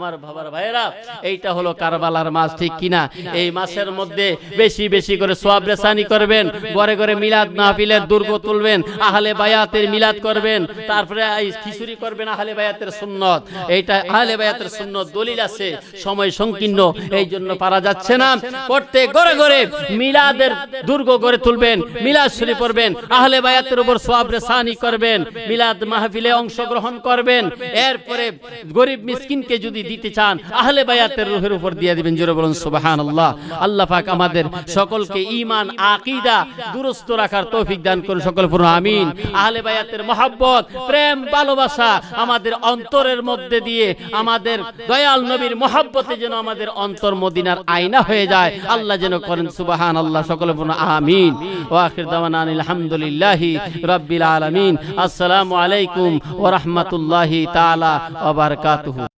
আমার বাবার ভাইরা, এইটা হলো কারবালার মাস, ঠিক কিনা? এই মাসের মধ্যে বেশি বেশি করে সওয়াব রেসানি করবেন, ঘরে ঘরে মিলাদ মাহফিলের দুর্গ তুলবেন, আহলে বায়াতের মিলাদ করবেন, তারপরে খিচুড়ি করবেন। আহলে বায়াতের সুন্নত, এইটা আহলে বায়াতের সুন্নত। দলিল আছে, সময় সংকীর্ণ, এই জন্য পারা যাচ্ছে না। প্রত্যেক ঘরে ঘরে মিলাদের দুর্গ গড়ে তুলবেন, মিলাদ শরীফ পড়বেন, আহলে বায়াতের উপর সওয়াব রেসানি করবেন, মিলাদ মাহফিলে অংশগ্রহণ করবেন। এরপরে গরিব মিসকিনকে যদি দিতে চান, আহলে বায়াতের রুহের উপর দিয়ে দিবেন। জোরে বলুন সুবহানাল্লাহ। আল্লাহ পাক আমাদের সকলকে ঈমান আকীদা দুরুস্ত রাখার তৌফিক দান করুন। সকলে পড়ুন আমিন। আহলে বায়াতের মহব্বত, প্রেম, ভালোবাসা আমাদের অন্তরের মধ্যে দিয়ে, আমাদের দয়াল নবীর মহব্বতে যেন আমাদের অন্তর মদিনার আয়না হয়ে যায়, আল্লাহ যেন করেন। সুবহানাল্লাহ। সকলে পড়ুন আমিন। ওয়া আখির দাওয়ানা আলহামদুলিল্লাহি রাব্বিল আলামিন। আসসালামু আলাইকুম ওয়া রাহমাতুল্লাহি তাআলা ওয়া বারাকাতুহু।